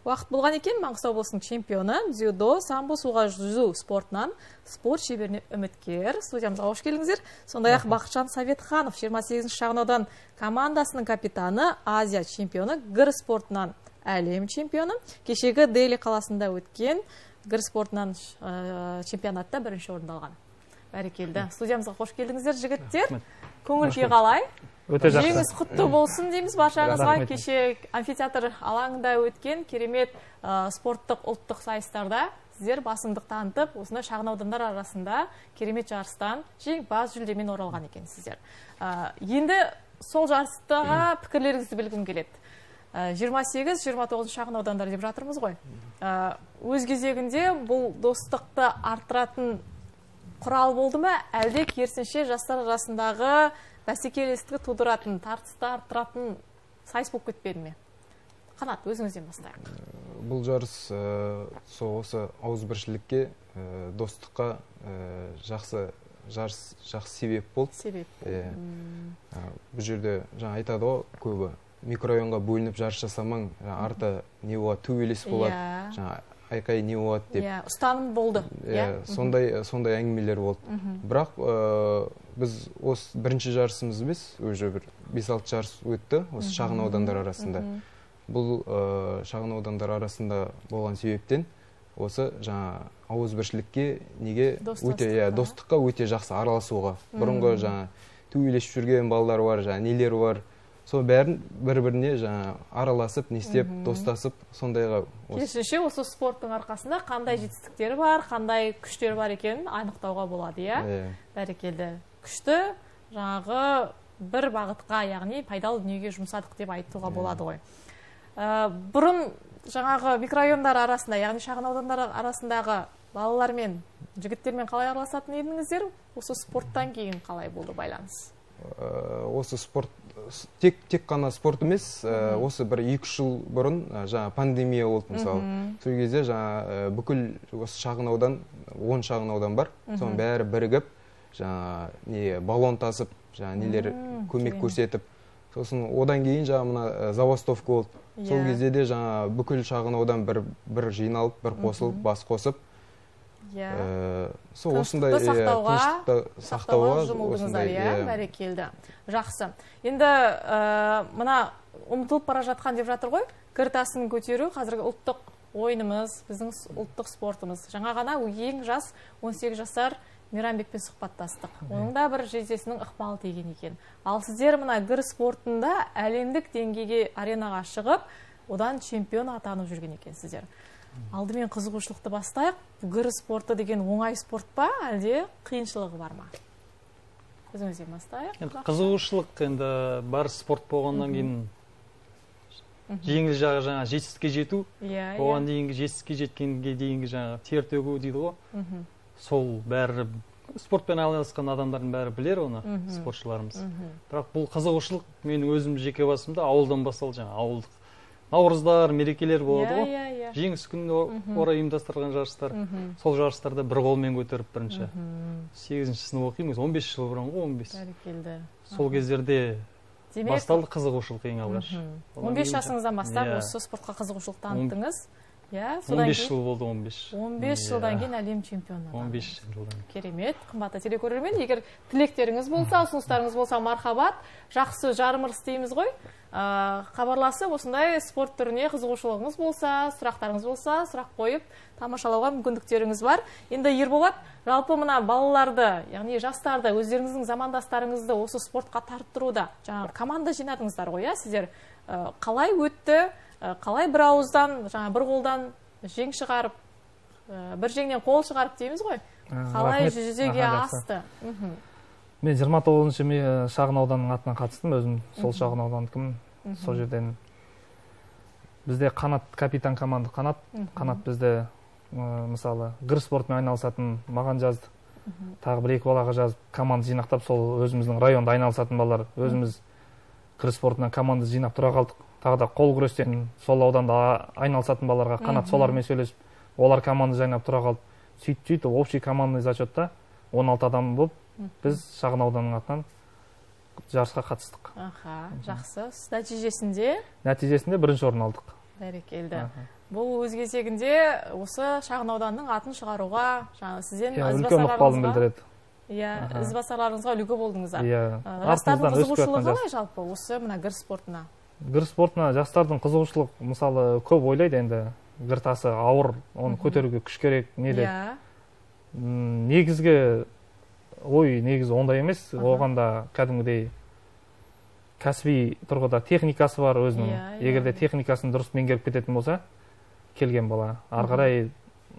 уақыт болған екен, Маңғыстау облысының чемпионы, дзюдо, самбо, суға жүзу спортынан спорт шеберіне үміткер. Студиямызға қош келдіңіздер. Сондай-ақ Бақытжан Советханов, жиырма сегізінші шағынаудан командасының капитаны, Азия чемпионы, гір спортынан әлем чемпионы. Кешегі Дели қаласында өткен гір спортынан чемпионатта бірінші орындалған. Бәрекелді. Студиямызға қош келдіңіздер, жігіттер. көңіл күй қалай? Жеңіз құтты болсын дейміз баршаңызға. Кеше амфитеатр алаңында өткен керемет спорттық ұлттық сайыстарда сіздер басымдық танытып, осындай шағын аудандар арасында керемет жарыстан жеңімпаз жүлдемен оралған екенсіздер. Енді сол жарыстаға пікірлеріңізді білгім келеді. жиырма сегіз жиырма тоғыз шағын аудандар деп жатырмыз ғой. Өз кезегінде бұл достықты арттыратын құрал болды ма, әлде керісінше жастар арасындағы бәсекелестікті тудыратын, тартысты арттыратын сайыс болып кетпеді ме? Қанат, өзіңізден бастайық. Бұл жарыс осы ауызбіршілікке, достыққа жақсы жақсы себеп болды. Себеп болды. Бұл жерде жаңа айтады ғой, көбі микрорайонға бөлініп жарыс жасамаң, арта не болады, төбелес болады, айқай не болады деп. Ұстаным болды. Сондай әңгімелер болды. Бірақ біз осы бірінші жарысымыз біз, өже бір бес алты жарыс өтті, осы шағын аудандар арасында. Бұл шағын аудандар арасында болған себептен, осы жаңа ауызбіршілікке неге достыққа өте жақсы араласуға. Бұрынғы жаңа төбелесіп жүрген балдар бар, жаңа нелер бар. Сол бәрін бір-біріне араласып, нестеп, достасып, сондайға. Керісінше, осы спорттың арқасында қандай жетістіктері бар, қандай күштері бар екенін анықтауға болады, иә? Бәрекелді. Күшті жаңағы бір бағытқа, яғни пайдалы дүниеге жұмсадық деп айтуға болады ғой. Бұрын жаңағы микрорайондар арасында, яғни шағын аудандар арасындағы балалармен, жігіттермен қалай араласатын едіңіздер? Осы спорттан кейін қалай болды байланыс? Осы спорт тек қана спорт емес, осы бір екі-үш жыл бұрын пандемия болды мысалы. Сол кезде бүкіл шағын аудан, он шағын аудан бар, соның бәрі бірігіп, баллон тасып, нелер көмек көрсетіп. Сосын одан кейін забастовка болды. Сол кезде де бүкіл шағын аудан бір жиналып, бір қосылып, бас қосып, тыныштықты сақтауға жұмылдыңыздар, бәрекелді. Жақсы. Енді мұна ұмытылып бара жатқан деп жатыр ғой, кіртасын көтеру қазіргі ұлттық ойынымыз, біздің ұлттық спортымыз. Жаңа ғана ең жас он сегіз жасар Миранбекпен сұхбаттастық. Оның да бір жездесінің ықпалы деген екен. Ал сіздер мұна гір спортында әлемдік деңгейге аренаға шығып, одан чемпион атанып жүрген екен сіздер. Алдымен қызығушылықты бастайық. Гір спорты деген оңай спорт па, әлде қиыншылығы бар ма? Өзіңізден бастайық. Қызығушылық енді бар спорт болғаннан кейін жеңіл жағы жаңа жетістікке жету, оған дейінгі жетістікке жеткенге дейінгі жаңа тер төгу дейді ғой. Сол бәрі спортпен айналысқан адамдардың бәрі білер оны спортшыларымыз. Бірақ бұл қызығушылық мен өзім жеке басымда ауылдан басталды, жаңа ауылдық. Наурыздар, мерекелер болады ғой, жеңіс күніне орай ұйымдастырған жарыстар, сол жарыстарда бір қолмен көтеріп бірінші. сегізінші сынып оқимыз, он бес жыл бұрын ғой, он бес. Сол кездерде басталды қызығушылық ең алғаш. он бес жасыңыздан бастап осы спортқа қызығушылық таныттыңыз. он бес жыл болды, он бес. он бес жылдан кейін әлем чемпионы. он бес жылдан. Керемет, қымбатты телекөрермен. Егер тілектеріңіз болса, ұсыныстарыңыз болса, мархабат, жақсы жарымыр істейміз ғой. Хабарласы, осындай спорт түріне қызығушылығыңыз болса, сұрақтарыңыз болса, сұрақ қойып, тамашалауға мүмкіндіктеріңіз бар. Енді Ерболат, жалпы мына балаларды, яғни жастарды, өздеріңіздің замандастарыңызды осы спортқа тарттыруда, жаңағы команда жинадыңыздар ғой, иә, сіздер қалай өтті, қалай бір ауыздан, жаңа бір қолдан жең шығарып, бір жеңнен қол шығарып дейміз ғой, қалай жүзеге асты? Мен жиырма тоғызыншы шағын ауданның атынан қатыстым, өзім сол шағын аудандыкім, сол жерден. Бізде қанат, капитан команды қанат, қанат бізде, мысалы, гір спортмен айналысатын маған жазды, тағы бір екі балаға жазып, команды жинақтап, сол өзіміздің районда айналысатын балалар, өзіміз гір спортынан команды жинап тұра қалдық, тағы да қол күрестен сол ауданда айналысатын балаларға қанат солармен сөйлесіп, олар команды жинап тұра қалды, сөйтіп-сөйтіп, общий командный зачетта он алты адам болып, біз шағын ауданның атынан жарысқа қатыстық. Аха, жақсы. Нәтижесінде? Нәтижесінде бірінші орын алдық. Бәрекелді. Бұл өз кезегінде осы шағын ауданның атын шығаруға сізден ізбасарларыңызға үлгі болдыңыздар. Жастардың қызығушылығы қалай жалпы осы гір спортына? Гір спортына жастардың қызығушылық мысалы көп ойлайды енді. Гір тасы ауыр, оны көтеруге күш керек, негізгі ой негізі ондай емес, оған да кәдімгідей кәсіби тұрғыда техникасы бар өзінің. Егер де техникасын дұрыс меңгеріп кететін болса, келген бала. Арғарай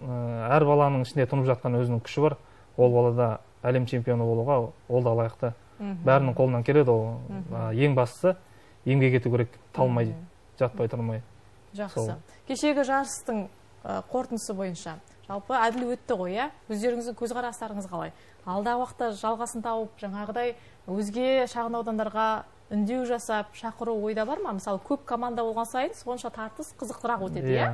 әр баланың ішінде тұнып жатқан өзінің күші бар. Ол балада әлем чемпионы болуға ол да лайықты. Бәрінің қолынан келеді ол. Ең бастысы еңбек ету керек, талмай, жатпай тұрмай. Жақсы. Кешегі жарыстың қорытындысы бойынша жалпы әділ өтті ғой, иә? Өздеріңіздің көзқарастарыңыз қалай? Алдағы уақытта жалғасын тауып, жаңағыдай өзге шағын аудандарға үндеу жасап, шақыру ойда бар ма? Мысалы, көп команда болған сайын сонша тартыс қызықтырақ өтеді, иә?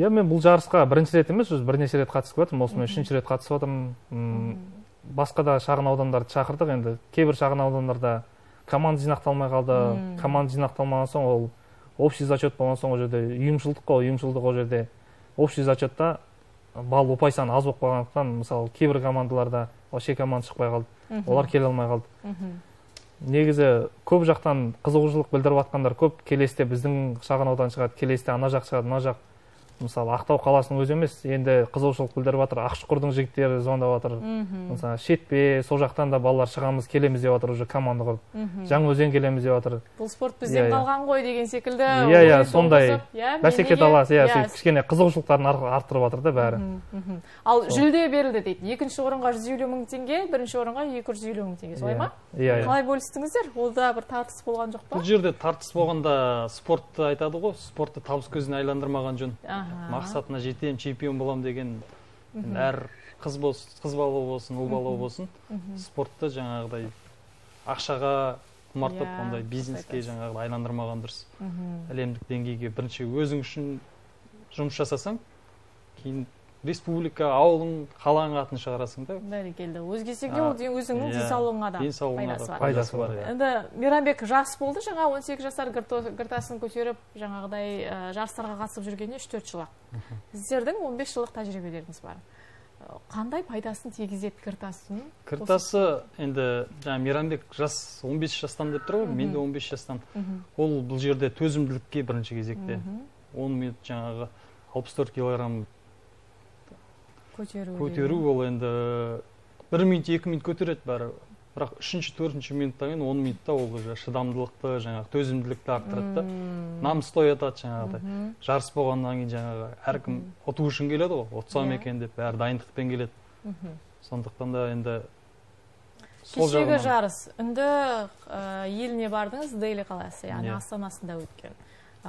Иә, мен бұл жарысқа бірінші рет емес, бірнеше рет қатысып отырмын, осымен үшінші рет қатысып отырмым. Басқа да шағын аудандарды шақырдық, енді кейбір шағын аудандарда команда жинақталмай қалды. Команда жинақталмаған соң ол общий зачет болған соң, ол жерде ұйымшылдық, ұйымшылдық ол жерде общий зачетта балл ұпай саны аз болып қалғандықтан, мысалы, кейбір командаларда вообще команда шықпай қалды. Олар келе алмай қалды. Негізі көп жақтан қызығушылық білдіріп жатқандар көп. Келесте біздің шағын аудан шығады, келесте ана жақ шығады, мына жақ. Мысалы, Ақтау қаласының өзі емес, енді қызығушылық білдіріп жатыр. Ақшұқырдың жігіттері звондап жатыр. Мысалы, Шетпе, сол жақтан да балалар шығамыз, келеміз деп жатыр, уже команда құрып. Жаңаөзен келеміз деп жатыр. Бұл спорт бізден қалған ғой деген секілді. Иә, иә, сондай. Бәсеке таласы, иә, кішкене қызығушылықтарын арттырып жатыр да бәрі. Ал жүлде берілді дейді. Екінші орынға жүз елу мың теңге, бірінші орынға екі жүз елу мың теңге, солай ма? Иә. Қалай бөлістіңіздер? Ол да бір тартыс болған жоқ па? Бұл жерде тартыс болғанда спортты айтады ғой, спортты табыс көзіне айландырмаған жөн. Мақсатына жетем, чемпион болам деген әр қыз бала болсын, ұл бала болсын, спортты жаңағыдай ақшаға құмартып, ондай бизнеске жаңағыдай айландырмаған дұрыс. Әлемдік деңгейге бірінші өзің үшін жұмыс жасасаң, кейін республика, ауылың, қалаң атын шығарасың да? Бәрі келді. Өзгесеге ол өзіңнің денсаулығыңа да пайдасы бар. Енді Миранбек жас болды, жаңа он сегіз жасар гыртасын көтеріп, жаңағыдай жарыстарға қатысып жүргенде үш төрт жылы. Сіздердің он бес жылдық тәжірибелеріңіз бар. Қандай пайдасын тигізеді гыртасын? Гыртасы, енді Миранбек жас он бес жастан деп тұр ғой, мен де он бес жастан. Ол бұл жерде төзімділікке бірінші кезекте. он минут жаңағы алпыс төрт килограмм көтеру ол енді бір минут екі минут көтереді бәрі, бірақ үшінші төртінші минуттан кейін он минутта ол шыдамдылықты, жаңағы төзімділікті арттырады, намыстой атады. Жаңағыдай жарыс болғаннан кейін жаңағы әркім ұту үшін келеді ғой, ұтсам екен деп, бәрі дайындықпен келеді. Сондықтан да енді кешегі жарыс үнді еліне бардыңыз, Дели қаласы, яғни астанасында өткен.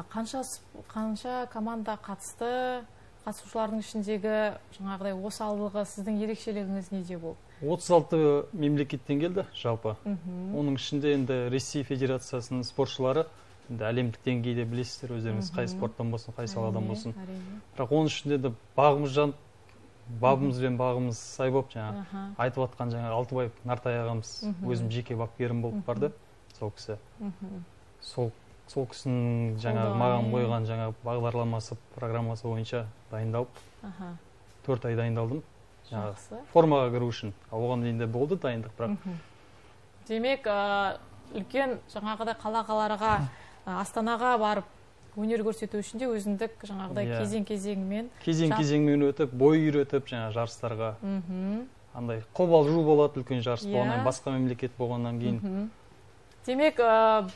Қанша команда қатысты? Қатысушылардың ішіндегі жаңағыдай осалдығы, сіздің ерекшелігіңіз неде болды? отыз алты мемлекеттен келді жалпы. Оның ішінде енді Ресей Федерациясының спортшылары, әлемдік деңгейде білесіздер өздеріңіз, қай спорттан болсын, қай саладан болсын. Бірақ оның ішінде де бағымыз жан, бабымыз бен бағымыз сай боп, жаңа айтып атқан жаңа Алтыбай Нартай ағамыз, өзім жеке бапкерім болып барды, сол кісі. Сол сол кісінің жаңағы маған қойған жаңағы бағдарламасы, программасы бойынша дайындалып, төрт ай дайындалдым формаға кіру үшін. Оған енді болды дайындық, бірақ. Демек, үлкен жаңағыда қалаларға, Астанаға барып, өнер көрсету үшін де өзіндік жаңағыдай кезең-кезеңмен. Кезең-кезеңмен өтіп, бой үйретіп жаңа жарыстарға. Андай қобалжу болады үлкен жарыс болғаннан, басқа мемлекет болғаннан кейін. Демек,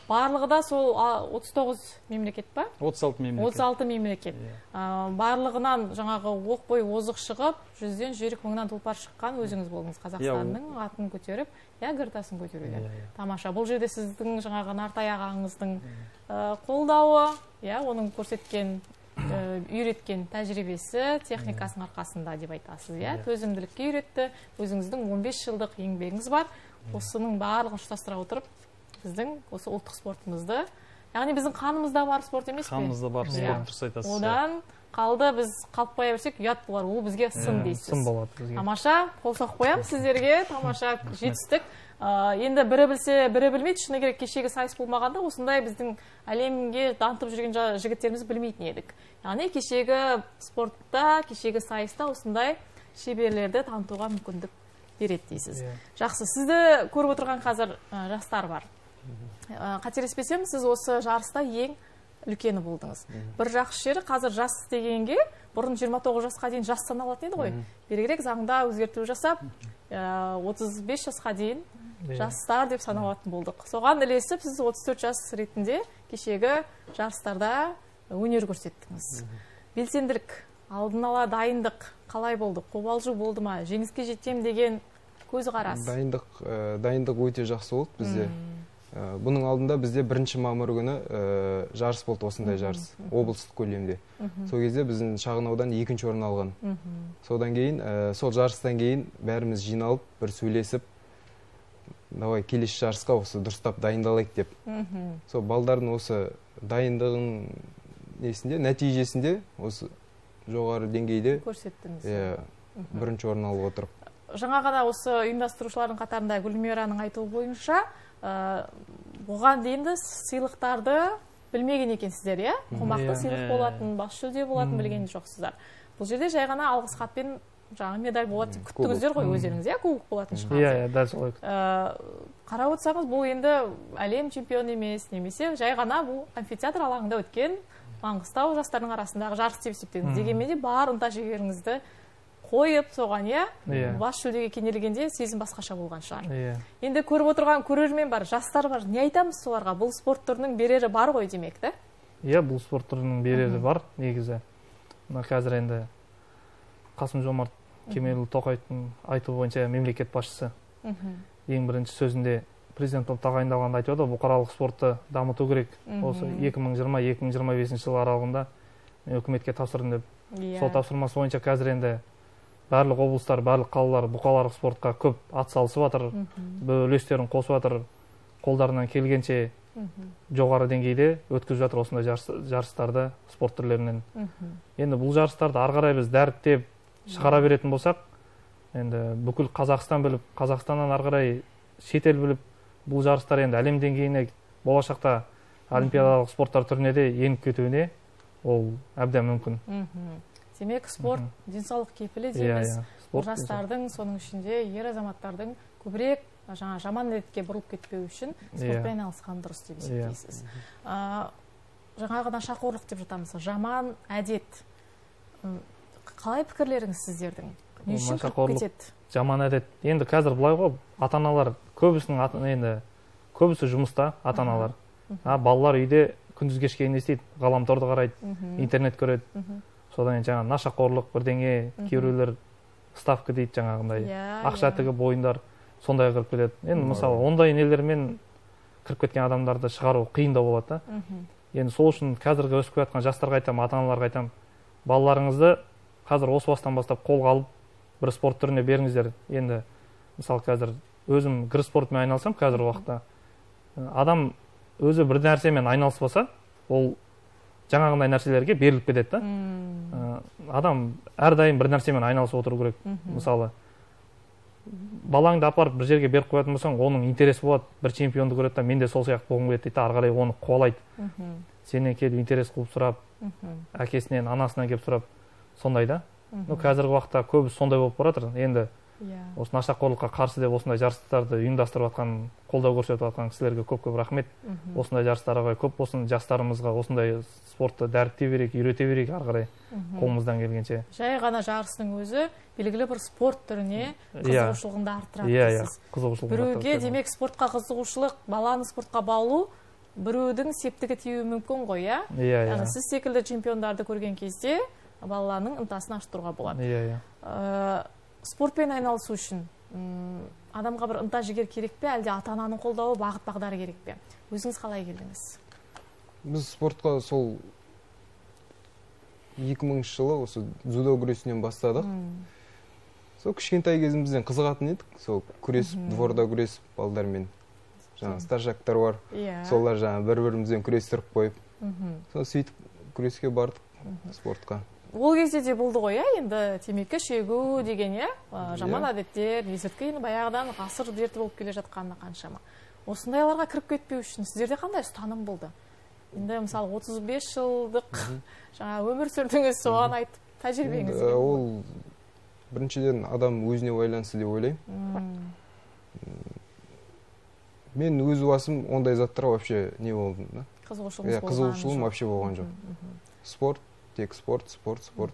барлығы да сол отыз тоғыз мемлекет па? отыз алты мемлекет. отыз алты мемлекет. Барлығынан жаңағы оқ бой озық шығып, жүзден жүйрік мыңнан тұлпар шыққан өзіңіз болдыңыз. Қазақстанның атын көтеріп, я гыртасын көтеруге. Тамаша. Бұл жерде сіздің жаңағы Нартай ағаңыздың қолдауы, оның көрсеткен, үйреткен тәжірибесі, техникасының арқасында деп айтасыз. Төзімділікке үйретті, өзіңіздің он бес жылдық еңбегіңіз бар. Осының барлығын ұштастыра отырып, біздің осы ұлттық спортымызды, яғни біздің қанымызда бар спорт емес пе? Қанымызда бар спорт дұрыс айтасыз. Одан қалды біз қалыппай берсек, ұят болар, ол бізге сын дейсіз. Сын болады бізге. Тамаша, қол соғып қоям сіздерге, тамаша жетістік. Енді бірі білсе, бірі білмейді, шыны керек кешегі сайыс болмағанда, осындай біздің әлемге танытып жүрген жігіттеріміз білмейтін едік. Яғни кешегі спортта, кешегі сайыста осындай шеберлерді танытуға мүмкіндік береді дейсіз. Жақсы, сізді көріп отырған қазір жастар бар. Қателеспесем, сіз осы жарыста ең үлкені болдыңыз. Бір жақсы жері, қазір жас дегенге бұрын жиырма тоғыз жасқа дейін жас саналатын еді ғой. Берегірек заңда өзгертілу жасап, отыз бес жасқа дейін жастар деп саналатын болдық. Соған ілесіп, сіз отыз төрт жас ретінде кешегі жарыстарда өнер көрсеттіңіз. Белсенділік, алдын ала дайындық қалай болды? Қобалжу болды ма? Жеңіске жетем деген көз қарас. Дайындық өте жақсы болды бізде. Бұның алдында бізде бірінші мамыр күні жарыс болды, осындай жарыс, облыстық көлемде. Сол кезде біздің шағын аудан екінші орын алған. Содан кейін, сол жарыстан кейін бәріміз жиналып, бір сөйлесіп, давай келесі жарысқа осы дұрыстап дайындалайық деп. Сол балдардың осы дайындығын несінде, нәтижесінде осы жоғары деңгейде бірінші орын алып отырып. Жаңа ғана осы ұйымдастырушылардың қатарында Гульмираның айтуы бойынша оған дейінді сыйлықтарды білмеген екенсіздер, е? Қомақты сыйлық болатын, бас жүлде болатын білген жоқсыздар. Бұл жерде жай ғана алғыс хатпен жаңа медаль болады деп күттіңіздер ғой өздеріңіз, е? Кубок болатын шығарсыз. Қарап отырсаңыз, бұл енді әлем чемпионы емес, немесе жай ғана бұл амфитеатр алаңында өткен Маңғыстау жастарының арасындағы жарыс деп есептедіңіз. Дегенмен де бар ынта жігеріңізді қойып, соған е, бас жүлдеге кенелгенде сезім басқаша болған шығар. Енді көріп отырған көрермен бар, жастар бар. Не айтамыз соларға? Бұл спорт түрінің берері бар ғой демекті? Иә, бұл спорт түрінің берері бар, негізі. Қазір енді Қасым-Жомарт Кемелұлы Тоқаевтың айтуы бойынша мемлекет басшысы ең бірінші сөзінде президенттің тағайындалғанын айтып отыр, бұқаралық спортты дамыту керек. Осы екі мың жиырма екі мың жиырма бес жыл аралығында үкіметке тапсырдым деп. Сол тапсырмасы бойынша қазір енді барлық облыстар, барлық қалалар бұқаралық спортқа көп атсалысып жатыр, үлестерін қосып жатыр, қолдарынан келгенше жоғары деңгейде өткізіп жатыр осындай жарыстарды спорт түрлерінен. Енді бұл жарыстарды ары қарай біз дәріптеп шығара беретін болсақ, енді бүкіл Қазақстан біліп, Қазақстаннан ары қарай шетел біліп, бұл жарыстар енді әлем деңгейіне болашақта олимпиадалық спорттар түріне де еніп кетуіне ол әбден мүмкін. Демек, спорт, денсаулық кепілі дейміз, жастардың, соның ішінде ер азаматтардың көбірек жаман әдетке бұрылып кетпеу үшін спортпен айналысқан дұрыс деп есептейсіз. Жаңағыдан шақорлық деп жатамыз, жаман әдет. Қалай пікірлеріңіз сіздердің? Не үшін кіріп кетеді? Жаман әдет. Енді қазір былай ғой, ата-аналар көбісі жұмыста ата-аналар. Балалар үйде күндіз кешке істейді, ғаламторды қарайды, интернет көреді. Содан жаңа нашақорлық бірдеңе, кейбіреулер ставка дейді жаңағындай, ақша тігіп ойындар сондай кіріп келеді. Енді мысалы ондай нелермен кіріп кеткен адамдарды шығару қиын да болады. Енді сол үшін қазіргі өсіп келе жатқан жастарға айтам, ата-аналарға айтам, балаларыңызды қазір осы бастан бастап қолға алып бір спорт түріне беріңіздер. Енді мысалы қазір өзім гір спортпен айналсам қазіргі уақытта, адам өзі бір нәрсемен айналыспаса, ол жаңағындай нәрселерге беріліп кетеді. Адам әрдайым бір нәрсемен айналысып отыру керек. Мысалы, балаңды апарып бір жерге беріп қоятын болсаң, оның интересі болады. Бір чемпионды көреді, мен де сол сияқты болғым келеді дейді, ары қарай оны қуалайды. Сенен келіп интерес қылып сұрап, әкесінен, анасынан келіп сұрап, сондай да. Қазіргі уақытта көбі сондай болып бара жатыр. Енді осы нашақорлыққа қарсы деп осындай жарыстарды ұйымдастырып жатқан, қолдау көрсетіп жатқан кісілерге көп-көп рахмет. Осындай жарыстарға көп болсын, жастарымызға осындай спортты дәріптей берейік, үйрете берейік, ары қарай қолымыздан келгенше. Жай ғана жарыстың өзі белгілі бір спорт түріне қызығушылығында арттырасыз. Біреуге демек спортқа қызығушылық, баланы спортқа баулу біреудің септігі тиюі мүмкін ғой, иә? Сіз секілді чемпиондарды көрген кезде баланың ынтасын аштыруға болады. Спортпен айналысу үшін адамға бір ынта жігер керек пе, әлде ата-ананың қолдауы, бағыт-бағдары керек пе? Өзіңіз қалай келдіңіз? Біз спортқа сол екі мыңыншы жылы осы дзюдо күресінен бастадық. Сол кішкентай кезімізден қызығатын едік. Сол күресіп, дворда күресіп, балдармен. Жаңа старшактар бар. Солар жаңа бір-бірімізден күрестіріп қойып. Сол сөйтіп күреске бардық спортқа. Ол кезде де болды ғой, енді темекі шегу деген жаман әдеттер, есірткі енді баяғыдан ғасыр дерті болып келе жатқанына қаншама. Осындайларға кіріп кетпеу үшін сіздерде қандай ұстаным болды? Енді мысалы отыз бес жылдық өмір сүрдіңіз, соған айтып тәжірибеңіз. Ол біріншіден адам өзіне байланысты деп ойлаймын. Мен өз басым ондай заттарға вообще не болдым. Қызығушылығым вообще болған жоқ. Спорт тек спорт, спорт, спорт.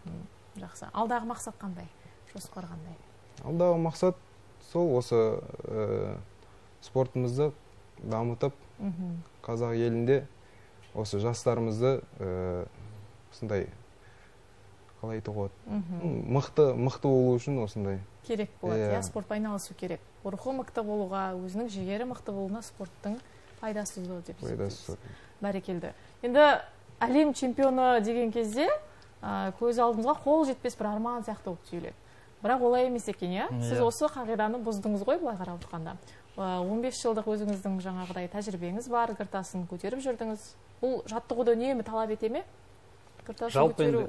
Жақсы. Алдағы мақсат қандай? Жосы қорғандай? Алдағы мақсат сол осы спортымызды дамытып, қазақ елінде осы жастарымызды осындай қалай тұғады. Мықты болу үшін осындай. Керек болады. Спортпа айналысу керек. Рухы мықты болуға, өзінің жігері мықты болуына спорттың пайдасы зор деп сөйлейсіз. Бәрекелді. Енді әлем чемпионы деген кезде көз алдымызға қол жетпес бір арман сияқты болып түйіледі. Бірақ олай емес екен, иә? Сіз осы қағиданы бұздыңыз ғой былай қарап тұрғанда. он бес жылдық өзіңіздің жаңағыдай тәжірибеңіз бар, гыртасын көтеріп жүрдіңіз. Бұл жаттығуды үнемі талап ете ме? Жалпы енді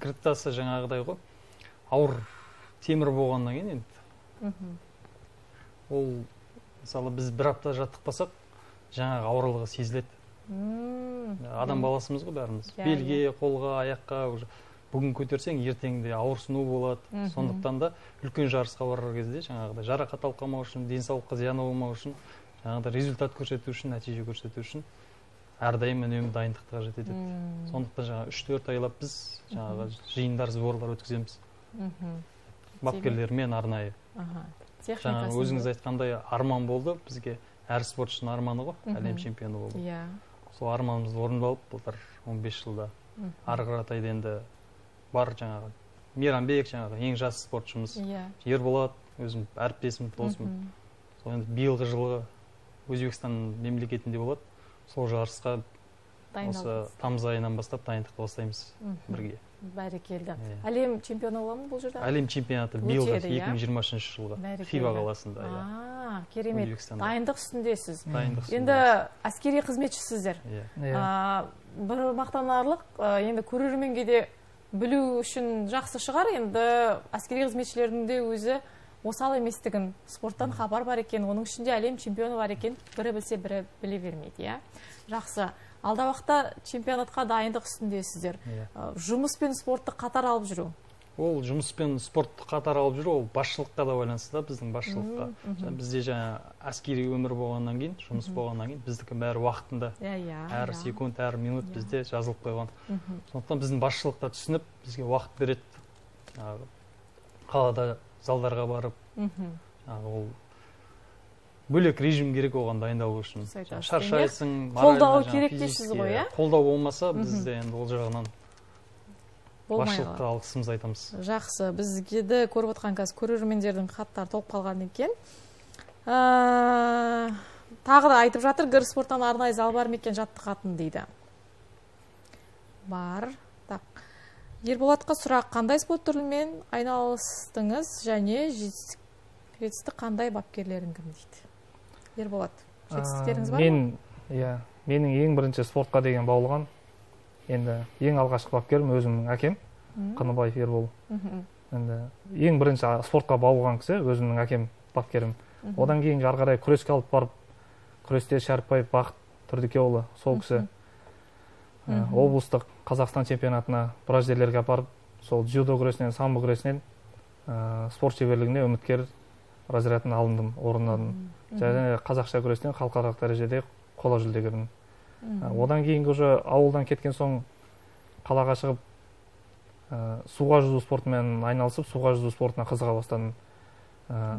гыртасы жаңағыдай ғой. Ауыр темір болғаннан кейін енді. Ол мысалы біз бір апта жаттықпасақ, жаңағы ауырлығы сезіледі. Адам баласымыз ғой бәріміз. Белге, қолға, аяққа бүгін көтерсең, ертеңде ауырсыну болады. Сондықтан да үлкен жарысқа барар кезде жаңағыдай жарақат алқамау үшін, денсаулыққа зиян болмау үшін, жаңағыдай результат көрсету үшін, нәтиже көрсету үшін әрдайым үнемі дайындыққа қажет етеді. Сондықтан жаңағы үш төрт айлап біз жаңағы жиындар, сборлар өткіземіз. Бапкерлермен арнайы. Жаңағы өзіңіз айтқандай арман болды бізге. Әр спортшының арманы ғой, әлем чемпионы болды. Сол арманымызды орындалып, былтыр он бес жылда ары қаратайда енді бар жаңағы. Миранбек жаңағы ең жас спортшымыз. Ерболат, өзім әріптесім, досым. Сол енді биылғы жылғы Өзбекстан мемлекетінде болады. Сол жарысқа осы тамыз айынан бастап дайындықты бастаймыз бірге. Бәрекелді. Әлем чемпионы боламын бұл жерде? Әлем чемпионаты биылғы екі мың жиырмасыншы жылғы Фиба қаласында. Керемет. Дайындық үстіндесіз. Енді әскери қызметшісіздер. Бір мақтанарлық, енді көрерменге де білу үшін жақсы шығар. Енді әскери қызметшілердің де өзі осал еместігін, спорттан хабар бар екен, оның ішінде әлем чемпионы бар екен, бірі білсе, бірі біле бермейді. Жақсы. Алда уақытта чемпионатқа дайындық үстіндесіздер. Жұмыс пен спортты қатар алып жүру. Ол жұмыс пен спортты қатар алып жүру, ол басшылыққа да байланысты да, біздің басшылыққа. Бізде жаңа әскери өмір болғаннан кейін, жұмыс болғаннан кейін, біздікі бәрі уақытында, әр секунд, әр минут бізде жазылып қойған. Сондықтан біздің басшылықта түсініп, бізге уақыт береді. Қалада залдарға барып, ол бөлек режим керек оған дайындалу үшін. Шаршайсың, қолдау керек дейсіз ғой, иә? Қолдау болмаса, бізде енді ол жағынан басшылыққа алғысымыз айтамыз. Жақсы, бізге де көріп отқан қазір көрермендердің хаттары толып қалған екен. Тағы да айтып жатыр, гір спорттан арнайы зал бар ма екен жаттығатын дейді. Бар. Ерболатқа сұрақ, қандай спорт түрлімен айналыстыңыз және жетістік? Жетістік қандай бапкерлерің кім дейді? Ерболат, жетістіктеріңіз бар ма? Менің ең бірінші спортқа деген баулыған, енді ең алғашқы бапкерім өзімнің әкем, Қыныбаев Ербол. Ең бірінші спортқа баулыған кісі өзімнің әкем бапкерім. Одан кейін жарғарай күреске алып барып, күресте Шәріпбай Бақыт Түрдікеулы, сол кісі облыстық Қазақстан чемпионатына біраз жерлерге барып, сол дзюдо күресінен, самбо күресінен спорт шеберлігіне үміткер разрядын алындым, орындадым. Және қазақша күрестен халықаралық дәрежеде қола жүлдегермін. Одан кейінгі уже ауылдан кеткен соң қалаға шығып, суға жүзу спортымен айналысып, суға жүзу спортына қызыға бастадым.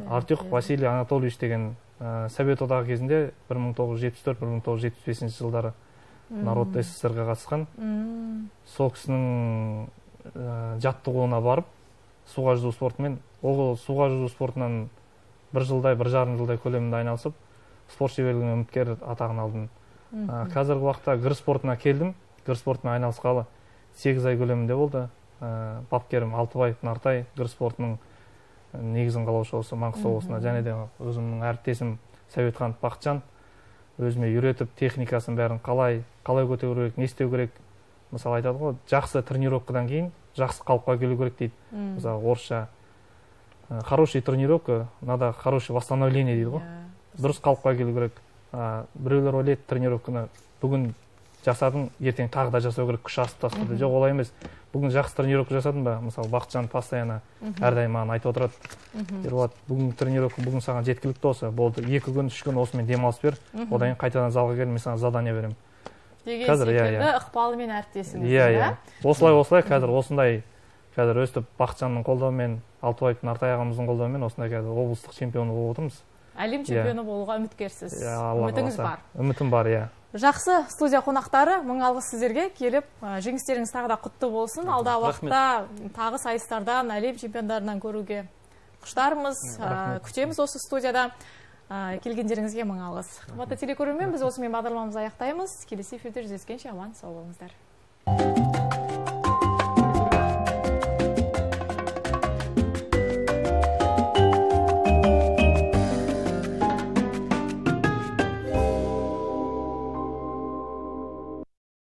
Артих Василий Анатольевич деген Совет Одағы кезінде бір мың тоғыз жүз жетпіс төрт - бір мың тоғыз жүз жетпіс бесінші жылдары народ эс эс эс эр-ға қатысқан. Сол кісінің жаттығуына барып, суға жүзу спортымен, ол суға жүзу спортынан бір жылдай, бір жарым жылдай көлемінде айналысып, спорт шеберлігіне үміткер атағын алдым. Қазіргі уақытта гір спортына келдім, гір спортына айналысқалы сегіз ай көлемінде болды. Бапкерім Алтыбай Нартай, гір спортының негізін қалаушы осы Маңғыстау облысына, және де өзімнің әріптесім Сәуетхан Бақытжан, өзіме үйретіп, техникасын бәрін қалай, қалай көтеру керек, не істеу керек. Мысалы айтады ғой, жақсы тренировкадан кейін жақсы қалыпқа келу керек дейді. Мысалы орысша хороший тренировка, надо хорошее восстановление дейді ғой. Дұрыс қалыпқа келу керек. Біреулер ойлайды тренировканы бүгін жасадың, ертең тағы да жасау керек, күш асып тастады. Жоқ, олай емес. Бүгін жақсы тренировка жасадың ба? Мысалы Бақытжан постоянно әрдайым маған айтып отырады. Ерболат, бүгін тренировка бүгін саған жеткілікті осы. Болды, екі күн, үш күн осымен демалыс бер. Одан кейін қайтадан залға кел, мен саған задание беремін. деген секілді ықпалымен әріптесіңіз. Иә, осылай осылай қазір осындай қазір өстіп Бақытжанның қолдауымен, Алтыбаевтың Нартай ағамыздың қолдауымен осындай қазір облыстық чемпионы болып отырмыз. Әлем чемпионы болуға үміткерсіз. Үмітіңіз бар. Үмітім бар, иә. Жақсы, студия қонақтары, мың алғыс сіздерге келіп, жеңістеріңіз тағы да құтты болсын. Алда уақытта тағы сайыстардан, әлем чемпиондарынан көруге құштармыз, күтеміз осы студияда. Келгендеріңізге мың алғыс. Қымбатты телекөрермен, біз осымен бағдарламамызды аяқтаймыз. Келесі эфирде жүздескенше аман сау болыңыздар.